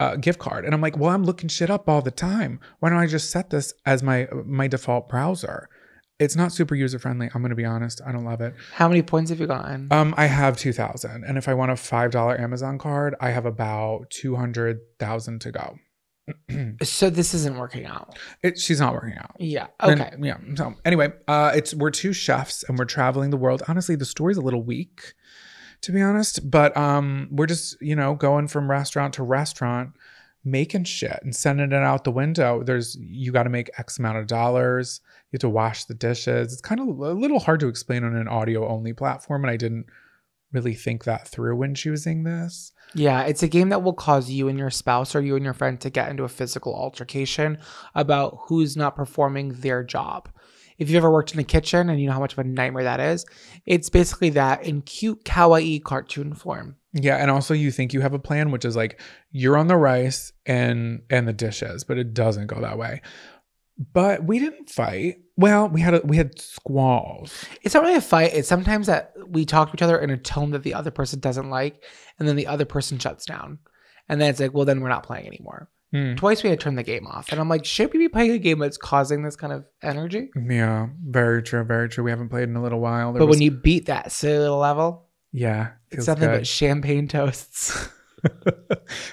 uh, gift card. And I'm like, well, I'm looking shit up all the time. Why don't I just set this as my, my default browser? It's not super user-friendly. I'm going to be honest. I don't love it. How many points have you gotten? Um, I have two thousand. And if I want a five dollar Amazon card, I have about two hundred thousand to go. So this isn't working out. It, she's not working out. Yeah. Okay. And, yeah. So anyway, uh, it's we're two chefs and we're traveling the world. Honestly, the story's a little weak, to be honest. But um, we're just, you know, going from restaurant to restaurant, making shit and sending it out the window. There's, you got to make X amount of dollars. You have to wash the dishes. It's kind of a little hard to explain on an audio only platform. And I didn't really think that through when choosing this. Yeah. It's a game that will cause you and your spouse or you and your friend to get into a physical altercation about who's not performing their job. If you've ever worked in a kitchen and you know how much of a nightmare that is, it's basically that in cute kawaii cartoon form. Yeah, and also you think you have a plan, which is like you're on the rice and and the dishes, but it doesn't go that way. But we didn't fight. Well, we had a, we had squalls. It's not really a fight. It's sometimes that we talk to each other in a tone that the other person doesn't like, and then the other person shuts down, and then it's like, well, then we're not playing anymore. Mm. Twice we had to turn the game off, and I'm like, should we be playing a game that's causing this kind of energy? Yeah, very true, very true. We haven't played in a little while. There but was... when you beat that silly little level. Yeah. It's nothing but champagne toasts.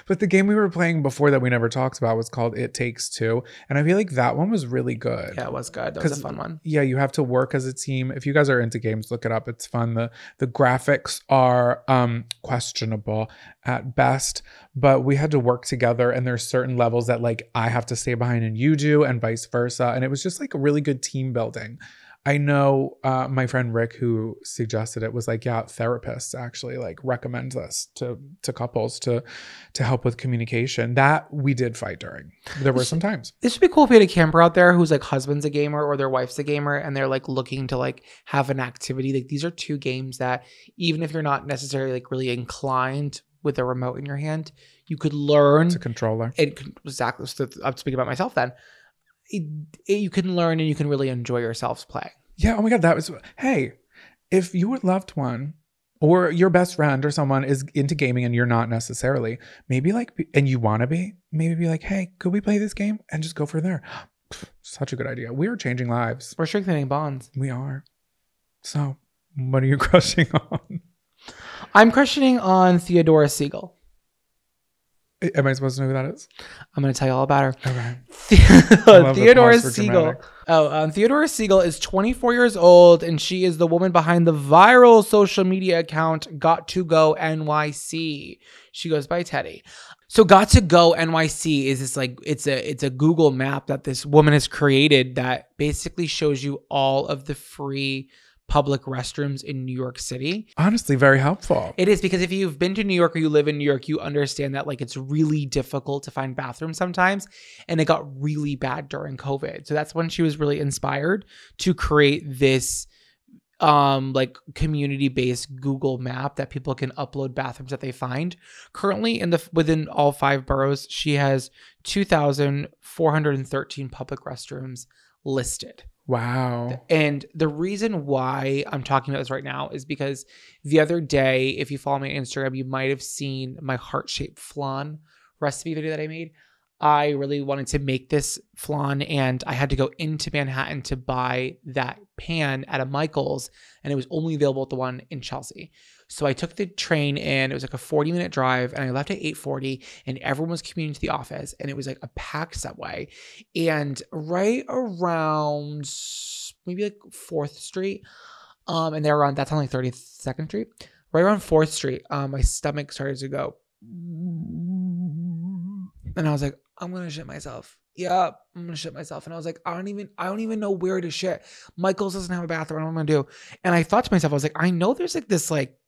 But the game we were playing before that we never talked about was called It Takes Two. And I feel like that one was really good. Yeah, it was good. That was a fun one. Yeah, you have to work as a team. If you guys are into games, look it up. It's fun. The the graphics are um, questionable at best, but we had to work together. And there's certain levels that like I have to stay behind and you do and vice versa. And it was just like a really good team building. I know uh, my friend Rick, who suggested it, was like, yeah, therapists actually like recommend this to to couples to to help with communication. That we did fight during. There were some times. This would be cool if you had a camper out there who's like husband's a gamer or their wife's a gamer and they're like looking to like have an activity. Like these are two games that even if you're not necessarily like really inclined with a remote in your hand, you could learn. It's a controller. It, exactly. So I'm speaking about myself then. It, it, you can learn and you can really enjoy yourselves playing. Yeah. Oh my God. That was, hey, if your loved one or your best friend or someone is into gaming and you're not necessarily, maybe like, and you want to be, maybe be like, hey, could we play this game and just go for there? Such a good idea. We are changing lives. We're strengthening bonds. We are. So what are you crushing on? I'm crushing on Theodora Siegel. Am I supposed to know who that is? I'm going to tell you all about her. Okay. The Theodora Siegel. Oh, um, Theodora Siegel is twenty-four years old, and she is the woman behind the viral social media account Got to Go N Y C. She goes by Teddy. So Got to Go N Y C is this like, it's a, it's a Google map that this woman has created that basically shows you all of the free public restrooms in New York City. Honestly, very helpful. It is, because if you've been to New York or you live in New York, you understand that like it's really difficult to find bathrooms sometimes. And it got really bad during COVID. So that's when she was really inspired to create this um like community-based Google map that people can upload bathrooms that they find. Currently in the within all five boroughs, she has two thousand four hundred thirteen public restrooms listed. Wow. And the reason why I'm talking about this right now is because the other day, if you follow me on Instagram, you might have seen my heart-shaped flan recipe video that I made. I really wanted to make this flan, and I had to go into Manhattan to buy that pan at a Michael's, and it was only available at the one in Chelsea. So I took the train in. It was like a forty minute drive, and I left at eight forty, and everyone was commuting to the office, and it was like a packed subway. And right around maybe like fourth street, um, and they're around, that's on like thirty-second street, right around fourth street, um, my stomach started to go, and I was like, I'm going to shit myself. Yeah, I'm going to shit myself. And I was like, I don't even, I don't even know where to shit. Michael's doesn't have a bathroom. I don't know what I'm going to do. And I thought to myself, I was like, I know there's like this like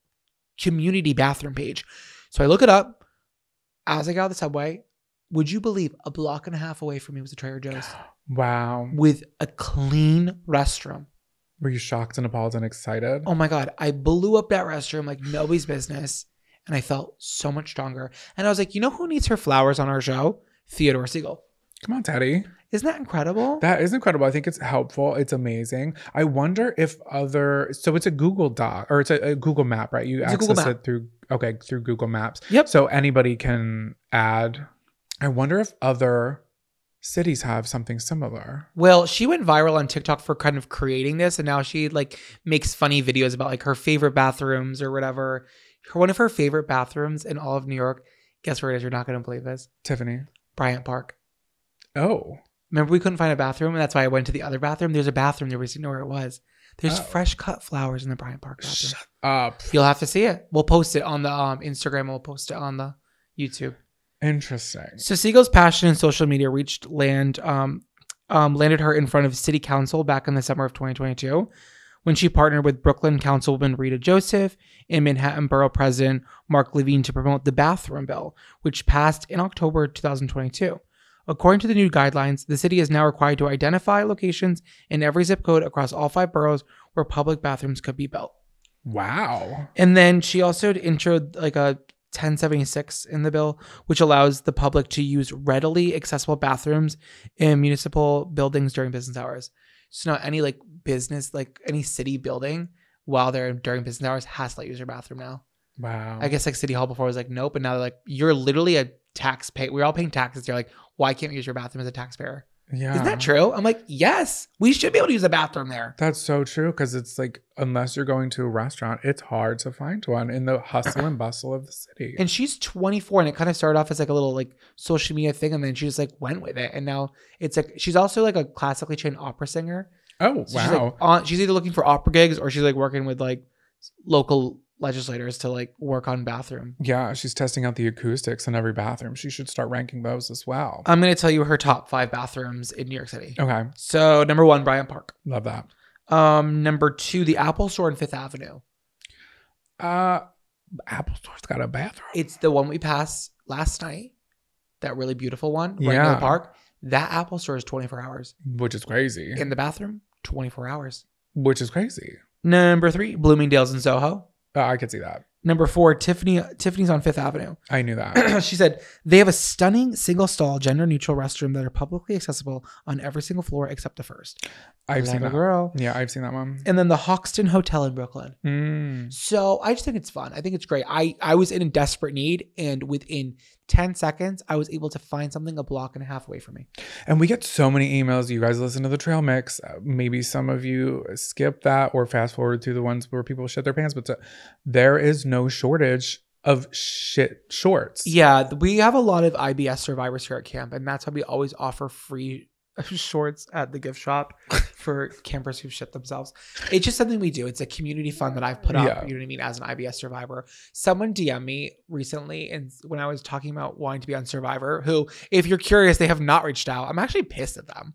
community bathroom page. So I look it up. As I got out of the subway, would you believe a block and a half away from me was a Trader Joe's? Wow. With a clean restroom. Were you shocked and appalled and excited? Oh my God. I blew up that restroom like nobody's business. And I felt so much stronger. And I was like, you know who needs her flowers on our show? Theodore Siegel. Come on, Teddy. Isn't that incredible? That is incredible. I think it's helpful. It's amazing. I wonder if other, so it's a Google Doc, or it's a, a Google map, right? You it's access it through, okay, through Google Maps. Yep. So anybody can add. I wonder if other cities have something similar. Well, she went viral on TikTok for kind of creating this. And now she like makes funny videos about like her favorite bathrooms or whatever. One of her favorite bathrooms in all of New York. Guess where it is? You're not going to believe this. Tiffany. Bryant Park. Oh. Remember we couldn't find a bathroom, and that's why I went to the other bathroom. There's a bathroom there. We didn't know where it was. There's oh. fresh cut flowers in the Bryant Park bathroom. Shut up. You'll have to see it. We'll post it on the um, Instagram, and we'll post it on the YouTube. Interesting. So Siegel's passion in social media reached land, um, um, landed her in front of city council back in the summer of twenty twenty-two. When she partnered with Brooklyn Councilwoman Rita Joseph and Manhattan Borough President Mark Levine to promote the bathroom bill, which passed in October two thousand twenty-two. According to the new guidelines, the city is now required to identify locations in every zip code across all five boroughs where public bathrooms could be built. Wow. And then she also introed like a ten seventy-six in the bill, which allows the public to use readily accessible bathrooms in municipal buildings during business hours. So now any like business, like any city building while they're during business hours has to like use their bathroom now. Wow. I guess like City Hall before was like, nope. And now they're like, you're literally a taxpayer. We're all paying taxes. They're like, why can't we use your bathroom as a taxpayer? Yeah. Isn't that true? I'm like, yes, we should be able to use a bathroom there. That's so true. Cause it's like, unless you're going to a restaurant, it's hard to find one in the hustle and bustle of the city. And she's twenty-four, and it kind of started off as like a little like social media thing. And then she just like went with it. And now it's like, she's also like a classically trained opera singer. Oh, so wow. She's, like, on, she's either looking for opera gigs, or she's like working with like local legislators to like work on bathroom. Yeah, she's testing out the acoustics in every bathroom. She should start ranking those as well. I'm going to tell you her top five bathrooms in New York City. Okay. So number one, Bryant Park. Love that. Um, number two, the Apple Store in Fifth Avenue. Uh, Apple Store's got a bathroom. It's the one we passed last night. That really beautiful one right yeah. in the park. That Apple Store is twenty-four hours. Which is crazy. In the bathroom, twenty-four hours. Which is crazy. Number three, Bloomingdale's in Soho. Oh, I could see that. Number four, Tiffany. Tiffany's on Fifth Avenue. I knew that. She said, they have a stunning single-stall, gender-neutral restroom that are publicly accessible on every single floor except the first. I've Atlanta seen that. Girl. Yeah, I've seen that one. And then the Hoxton Hotel in Brooklyn. Mm. So I just think it's fun. I think it's great. I, I was in a desperate need, and within ten seconds, I was able to find something a block and a half away from me. And we get so many emails. You guys listen to the trail mix. Maybe some of you skip that or fast forward to the ones where people shit their pants. But to, there is no shortage of shit shorts. Yeah. We have a lot of I B S survivors here at camp, and that's why we always offer free shorts at the gift shop for campers who shit themselves. It's just something we do. It's a community fund that I've put up, yeah. you know what I mean, as an I B S survivor. Someone D M'd me recently and when I was talking about wanting to be on Survivor, who, if you're curious, they have not reached out. I'm actually pissed at them.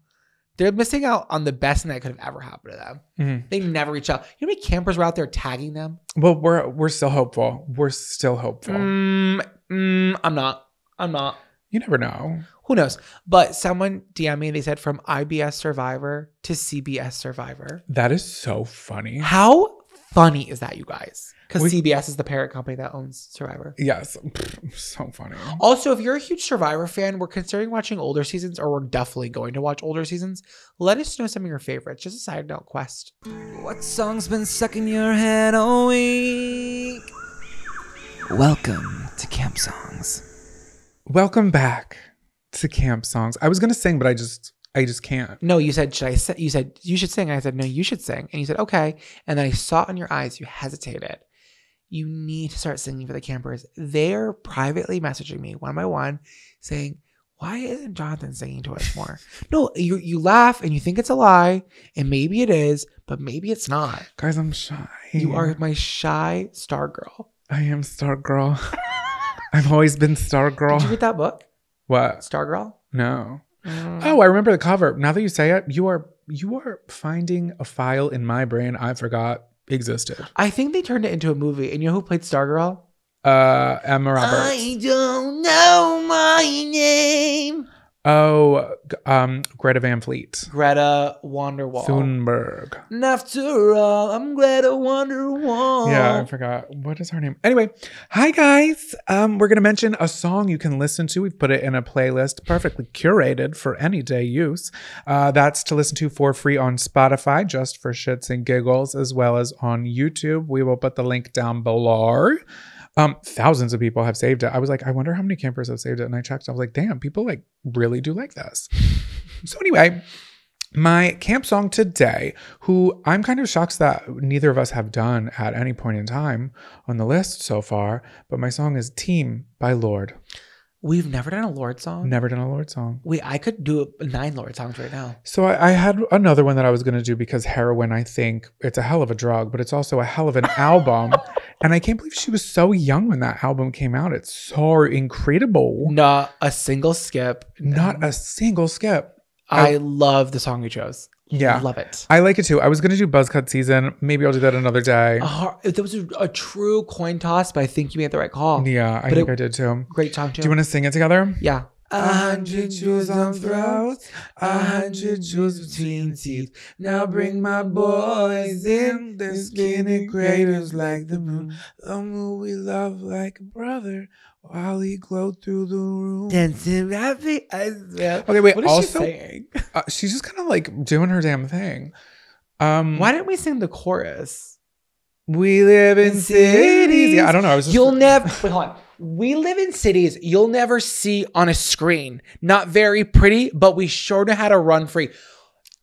They're missing out on the best thing that could have ever happened to them. Mm-hmm. They never reach out. You know how many campers were out there tagging them? Well, we're we're still hopeful. We're still hopeful. Mm, mm, I'm not. I'm not. You never know. Who knows? But someone D M'd me and they said from I B S Survivor to C B S Survivor. That is so funny. How funny is that, you guys? Because C B S is the parent company that owns Survivor. Yes. So funny. Also, if you're a huge Survivor fan, we're considering watching older seasons, or we're definitely going to watch older seasons. Let us know some of your favorites. Just a side note quest. What song's been sucking your head all week? Welcome to Camp Songs. Welcome back to Camp Songs. I was going to sing, but I just... I just can't. No, you said, should I sing? You said, you should sing. And I said, no, you should sing. And you said, okay. And then I saw it in your eyes, you hesitated. You need to start singing for the campers. They're privately messaging me one by one saying, why isn't Jonathan singing to us more? No, you you laugh and you think it's a lie. And maybe it is, but maybe it's not. Guys, I'm shy. You are my shy star girl. I am star girl. I've always been star girl. Did you read that book? What? Star Girl? No. Mm. Oh, I remember the cover. Now that you say it, you are you are finding a file in my brain I forgot existed. I think they turned it into a movie. And you know who played Stargirl? Uh, Emma Roberts. I don't know my name. Oh, um, Greta Van Fleet. Greta Wonderwall. Thunberg. And after all, I'm Greta Wonderwall. Yeah, I forgot. What is her name? Anyway, hi guys. Um, we're going to mention a song you can listen to. We've put it in a playlist perfectly curated for any day use. Uh, that's to listen to for free on Spotify, just for shits and giggles, as well as on YouTube. We will put the link down below. Um, thousands of people have saved it. I was like, I wonder how many campers have saved it. And I checked. I was like, damn, people like really do like this. So anyway, my camp song today, who I'm kind of shocked that neither of us have done at any point in time on the list so far. But my song is Team by Lorde. We've never done a Lorde song. Never done a Lorde song. Wait, I could do nine Lorde songs right now. So I, I had another one that I was going to do because heroin, I think, it's a hell of a drug, but it's also a hell of an album. And I can't believe she was so young when that album came out. It's so incredible. Not a single skip. No. Not a single skip. I, I love the song you chose. Yeah. Love it. I like it too. I was going to do Buzzcut Season. Maybe I'll do that another day. Uh, it was a, a true coin toss, but I think you made the right call. Yeah, I but think it, I did too. Great song too. Do you want to sing it together? Yeah. A hundred jewels on throats, a hundred jewels between teeth. Now bring my boys in, their skinny craters like the moon. The moon we love like a brother, while he glowed through the room. Dancing rapid as well. Okay, wait, what is also, she saying? Uh, she's just kind of like doing her damn thing. Um, Why didn't we sing the chorus? We live in cities. Yeah, I don't know. I was just You'll never, wait, hold on. We live in cities you'll never see on a screen. Not very pretty, but we sure know how to run free.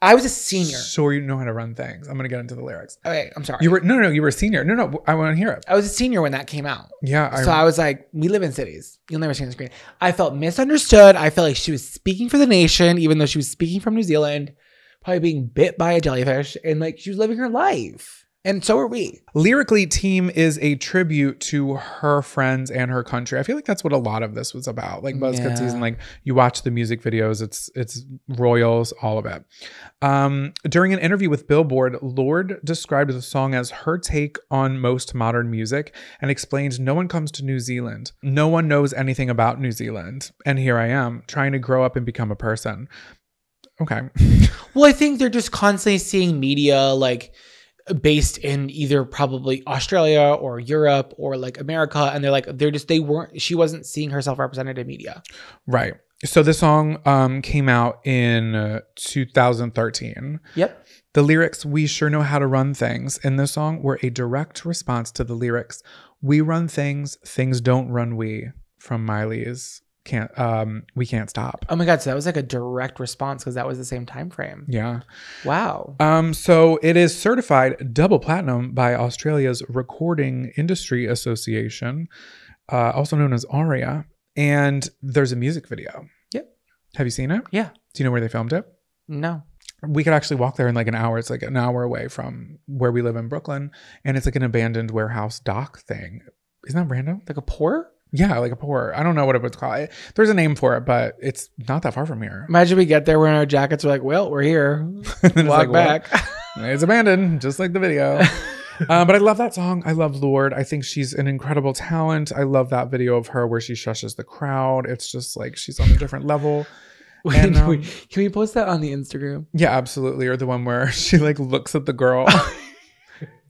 I was a senior. Sure, you know how to run things. I'm gonna get into the lyrics. Okay, I'm sorry. You were no, no, no. You were a senior. No, no. I want to hear it. I was a senior when that came out. Yeah. I so I was like, we live in cities you'll never see on the screen. I felt misunderstood. I felt like she was speaking for the nation, even though she was speaking from New Zealand, probably being bit by a jellyfish, and like she was living her life. And so are we. Lyrically, Team is a tribute to her friends and her country. I feel like that's what a lot of this was about. Like Buzzcut yeah. Season, like you watch the music videos, it's it's royals, all of it. Um, during an interview with Billboard, Lorde described the song as her take on most modern music and explained, no one comes to New Zealand. No one knows anything about New Zealand. And here I am, trying to grow up and become a person. Okay. Well, I think they're just constantly seeing media like... based in either probably Australia or Europe or like America. And they're like, they're just, they weren't, she wasn't seeing herself represented in media. Right. So the song um, came out in uh, two thousand thirteen. Yep. The lyrics, we sure know how to run things, in this song were a direct response to the lyrics, we run things, things don't run we, from Miley's Can't, um, We Can't Stop. Oh my God. So that was like a direct response because that was the same time frame. Yeah. Wow. Um, so it is certified double platinum by Australia's Recording Industry Association, uh, also known as ARIA. And there's a music video. Yep. Have you seen it? Yeah. Do you know where they filmed it? No. We could actually walk there in like an hour. It's like an hour away from where we live in Brooklyn. And it's like an abandoned warehouse dock thing. Isn't that random? Like a port? Yeah, like a port. I don't know what it's called. There's a name for it, but it's not that far from here. Imagine we get there wearing our jackets. We're like, well, we're here. Walk like, back. Well, it's abandoned, just like the video. Um, but I love that song. I love Lorde. I think she's an incredible talent. I love that video of her where she shushes the crowd. It's just like she's on a different level. And, um, can, we, can we post that on the Instagram? Yeah, absolutely. Or the one where she like looks at the girl.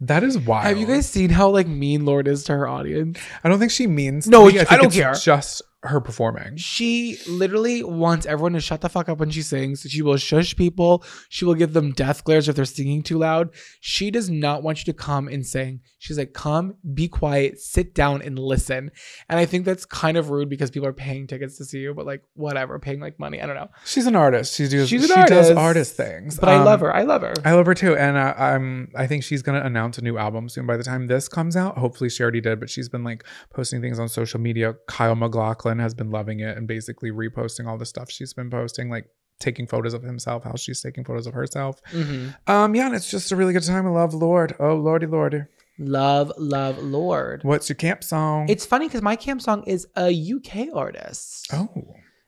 That is wild. Have you guys seen how like mean Lorde is to her audience? I don't think she means no. I, think I don't it's care. Just her performing. She literally wants everyone to shut the fuck up when she sings. She will shush people. She will give them death glares if they're singing too loud. She does not want you to come and sing. She's like, come, be quiet, sit down and listen. And I think that's kind of rude because people are paying tickets to see you, but like whatever, paying like money. I don't know. She's an artist. She does, she's an she artist, does artist things. But um, I love her. I love her. I love her too. And uh, I'm, I think she's going to announce a new album soon by the time this comes out. Hopefully she already did, but she's been like posting things on social media. Kyle McLaughlin has been loving it and basically reposting all the stuff she's been posting, like taking photos of himself, how she's taking photos of herself. Mm-hmm. Um, yeah, and it's just a really good time. I love Lorde. Oh, Lordy, Lordy. Love, love Lorde. What's your camp song? It's funny because my camp song is a U K artist. Oh.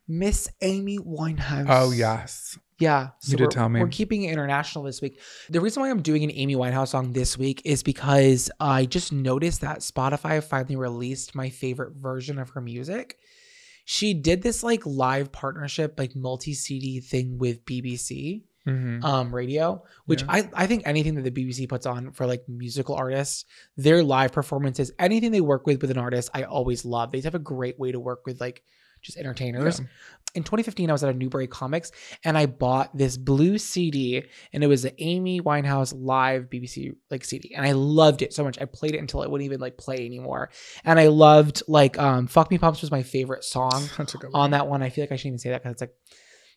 Miss Amy Winehouse. Oh, yes. Yeah. So you did tell me. We're keeping it international this week. The reason why I'm doing an Amy Winehouse song this week is because I just noticed that Spotify finally released my favorite version of her music. She did this like live partnership, like multi-C D thing with B B C mm-hmm. um, radio, which yeah. I, I think anything that the B B C puts on for like musical artists, their live performances, anything they work with with an artist, I always love. They have a great way to work with like just entertainers. Yeah. In twenty fifteen, I was at a Newbury Comics and I bought this blue C D and it was the Amy Winehouse live B B C like C D. And I loved it so much. I played it until it wouldn't even like play anymore. And I loved like um, Fuck Me Pumps was my favorite song on that one. I feel like I shouldn't even say that because it's like,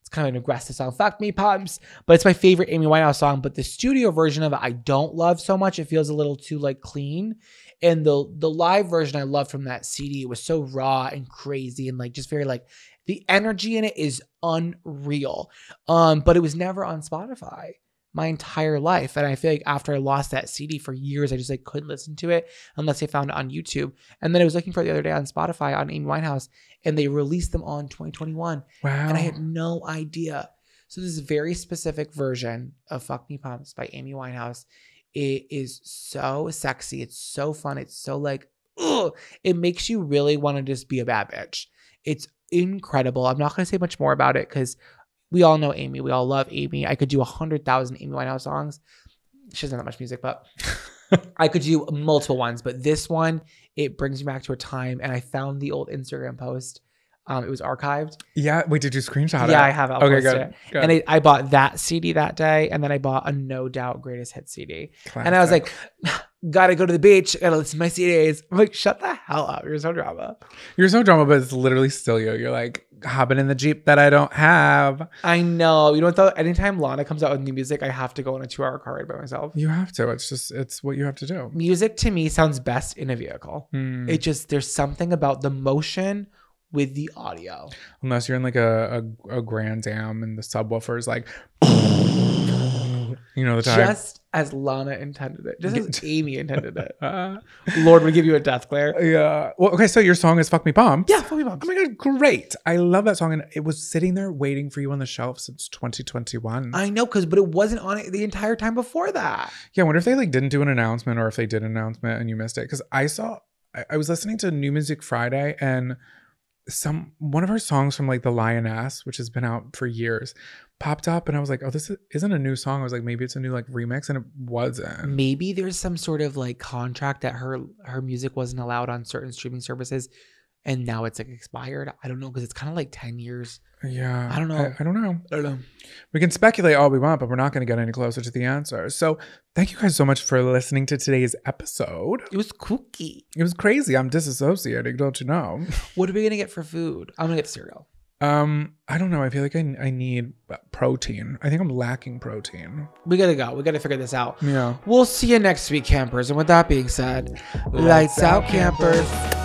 it's kind of an aggressive song. Fuck Me Pumps. But it's my favorite Amy Winehouse song. But the studio version of it, I don't love so much. It feels a little too like clean. And the the live version I loved from that C D was so raw and crazy and like just very like, the energy in it is unreal. Um, but it was never on Spotify my entire life. And I feel like after I lost that C D for years, I just like couldn't listen to it unless I found it on YouTube. And then I was looking for it the other day on Spotify on Amy Winehouse and they released them on twenty twenty-one. Wow. And I had no idea. So this very specific version of Fuck Me Pumps by Amy Winehouse. It is so sexy. It's so fun. It's so like, ugh. It makes you really want to just be a bad bitch. It's incredible. I'm not going to say much more about it because we all know Amy. We all love Amy. I could do one hundred thousand Amy Winehouse songs. She doesn't have that much music, but I could do multiple ones. But this one, it brings me back to a time. And I found the old Instagram post. Um, it was archived. Yeah. Wait, did you screenshot it? Yeah, I have it. I'll okay, good, it. Good. And I, I bought that C D that day. And then I bought a No Doubt Greatest Hit C D. Classic. And I was like, gotta go to the beach. Gotta listen to my C Ds. I'm like, shut the hell up. You're so drama. You're so drama, but it's literally still you. You're like, hopping in the Jeep that I don't have. I know. You know what though? Anytime Lana comes out with new music, I have to go on a two hour car ride by myself. You have to. It's just, it's what you have to do. Music to me sounds best in a vehicle. Mm. It just, there's something about the motion with the audio. Unless you're in like a, a, a Grand Am and the subwoofer is like, you know the type. Just as Lana intended it. Just as Amy intended it. uh, Lorde would give you a death glare. Yeah. Well, okay, so your song is Fuck Me Pumps. Yeah, Fuck Me Pumps. Oh my God, great. I love that song. And it was sitting there waiting for you on the shelf since twenty twenty-one. I know, because but it wasn't on it the entire time before that. Yeah, I wonder if they like didn't do an announcement or if they did an announcement and you missed it. Because I saw, I, I was listening to New Music Friday and some one of her songs from like the Lioness, which has been out for years, popped up and I was like, oh, this isn't a new song. I was like, maybe it's a new like remix, and it wasn't. Maybe there's some sort of like contract that her her music wasn't allowed on certain streaming services and now it's like expired. I don't know, because it's kind of like ten years. Yeah, I don't know. I, I don't know. I don't know. We can speculate all we want, but we're not going to get any closer to the answer. So thank you guys so much for listening to today's episode. It was kooky. It was crazy. I'm disassociating, don't you know? What are we going to get for food? I'm going to get cereal. Um, I don't know. I feel like I, I need protein. I think I'm lacking protein. We got to go. We got to figure this out. Yeah. We'll see you next week, campers. And with that being said, lights, lights out, campers. campers.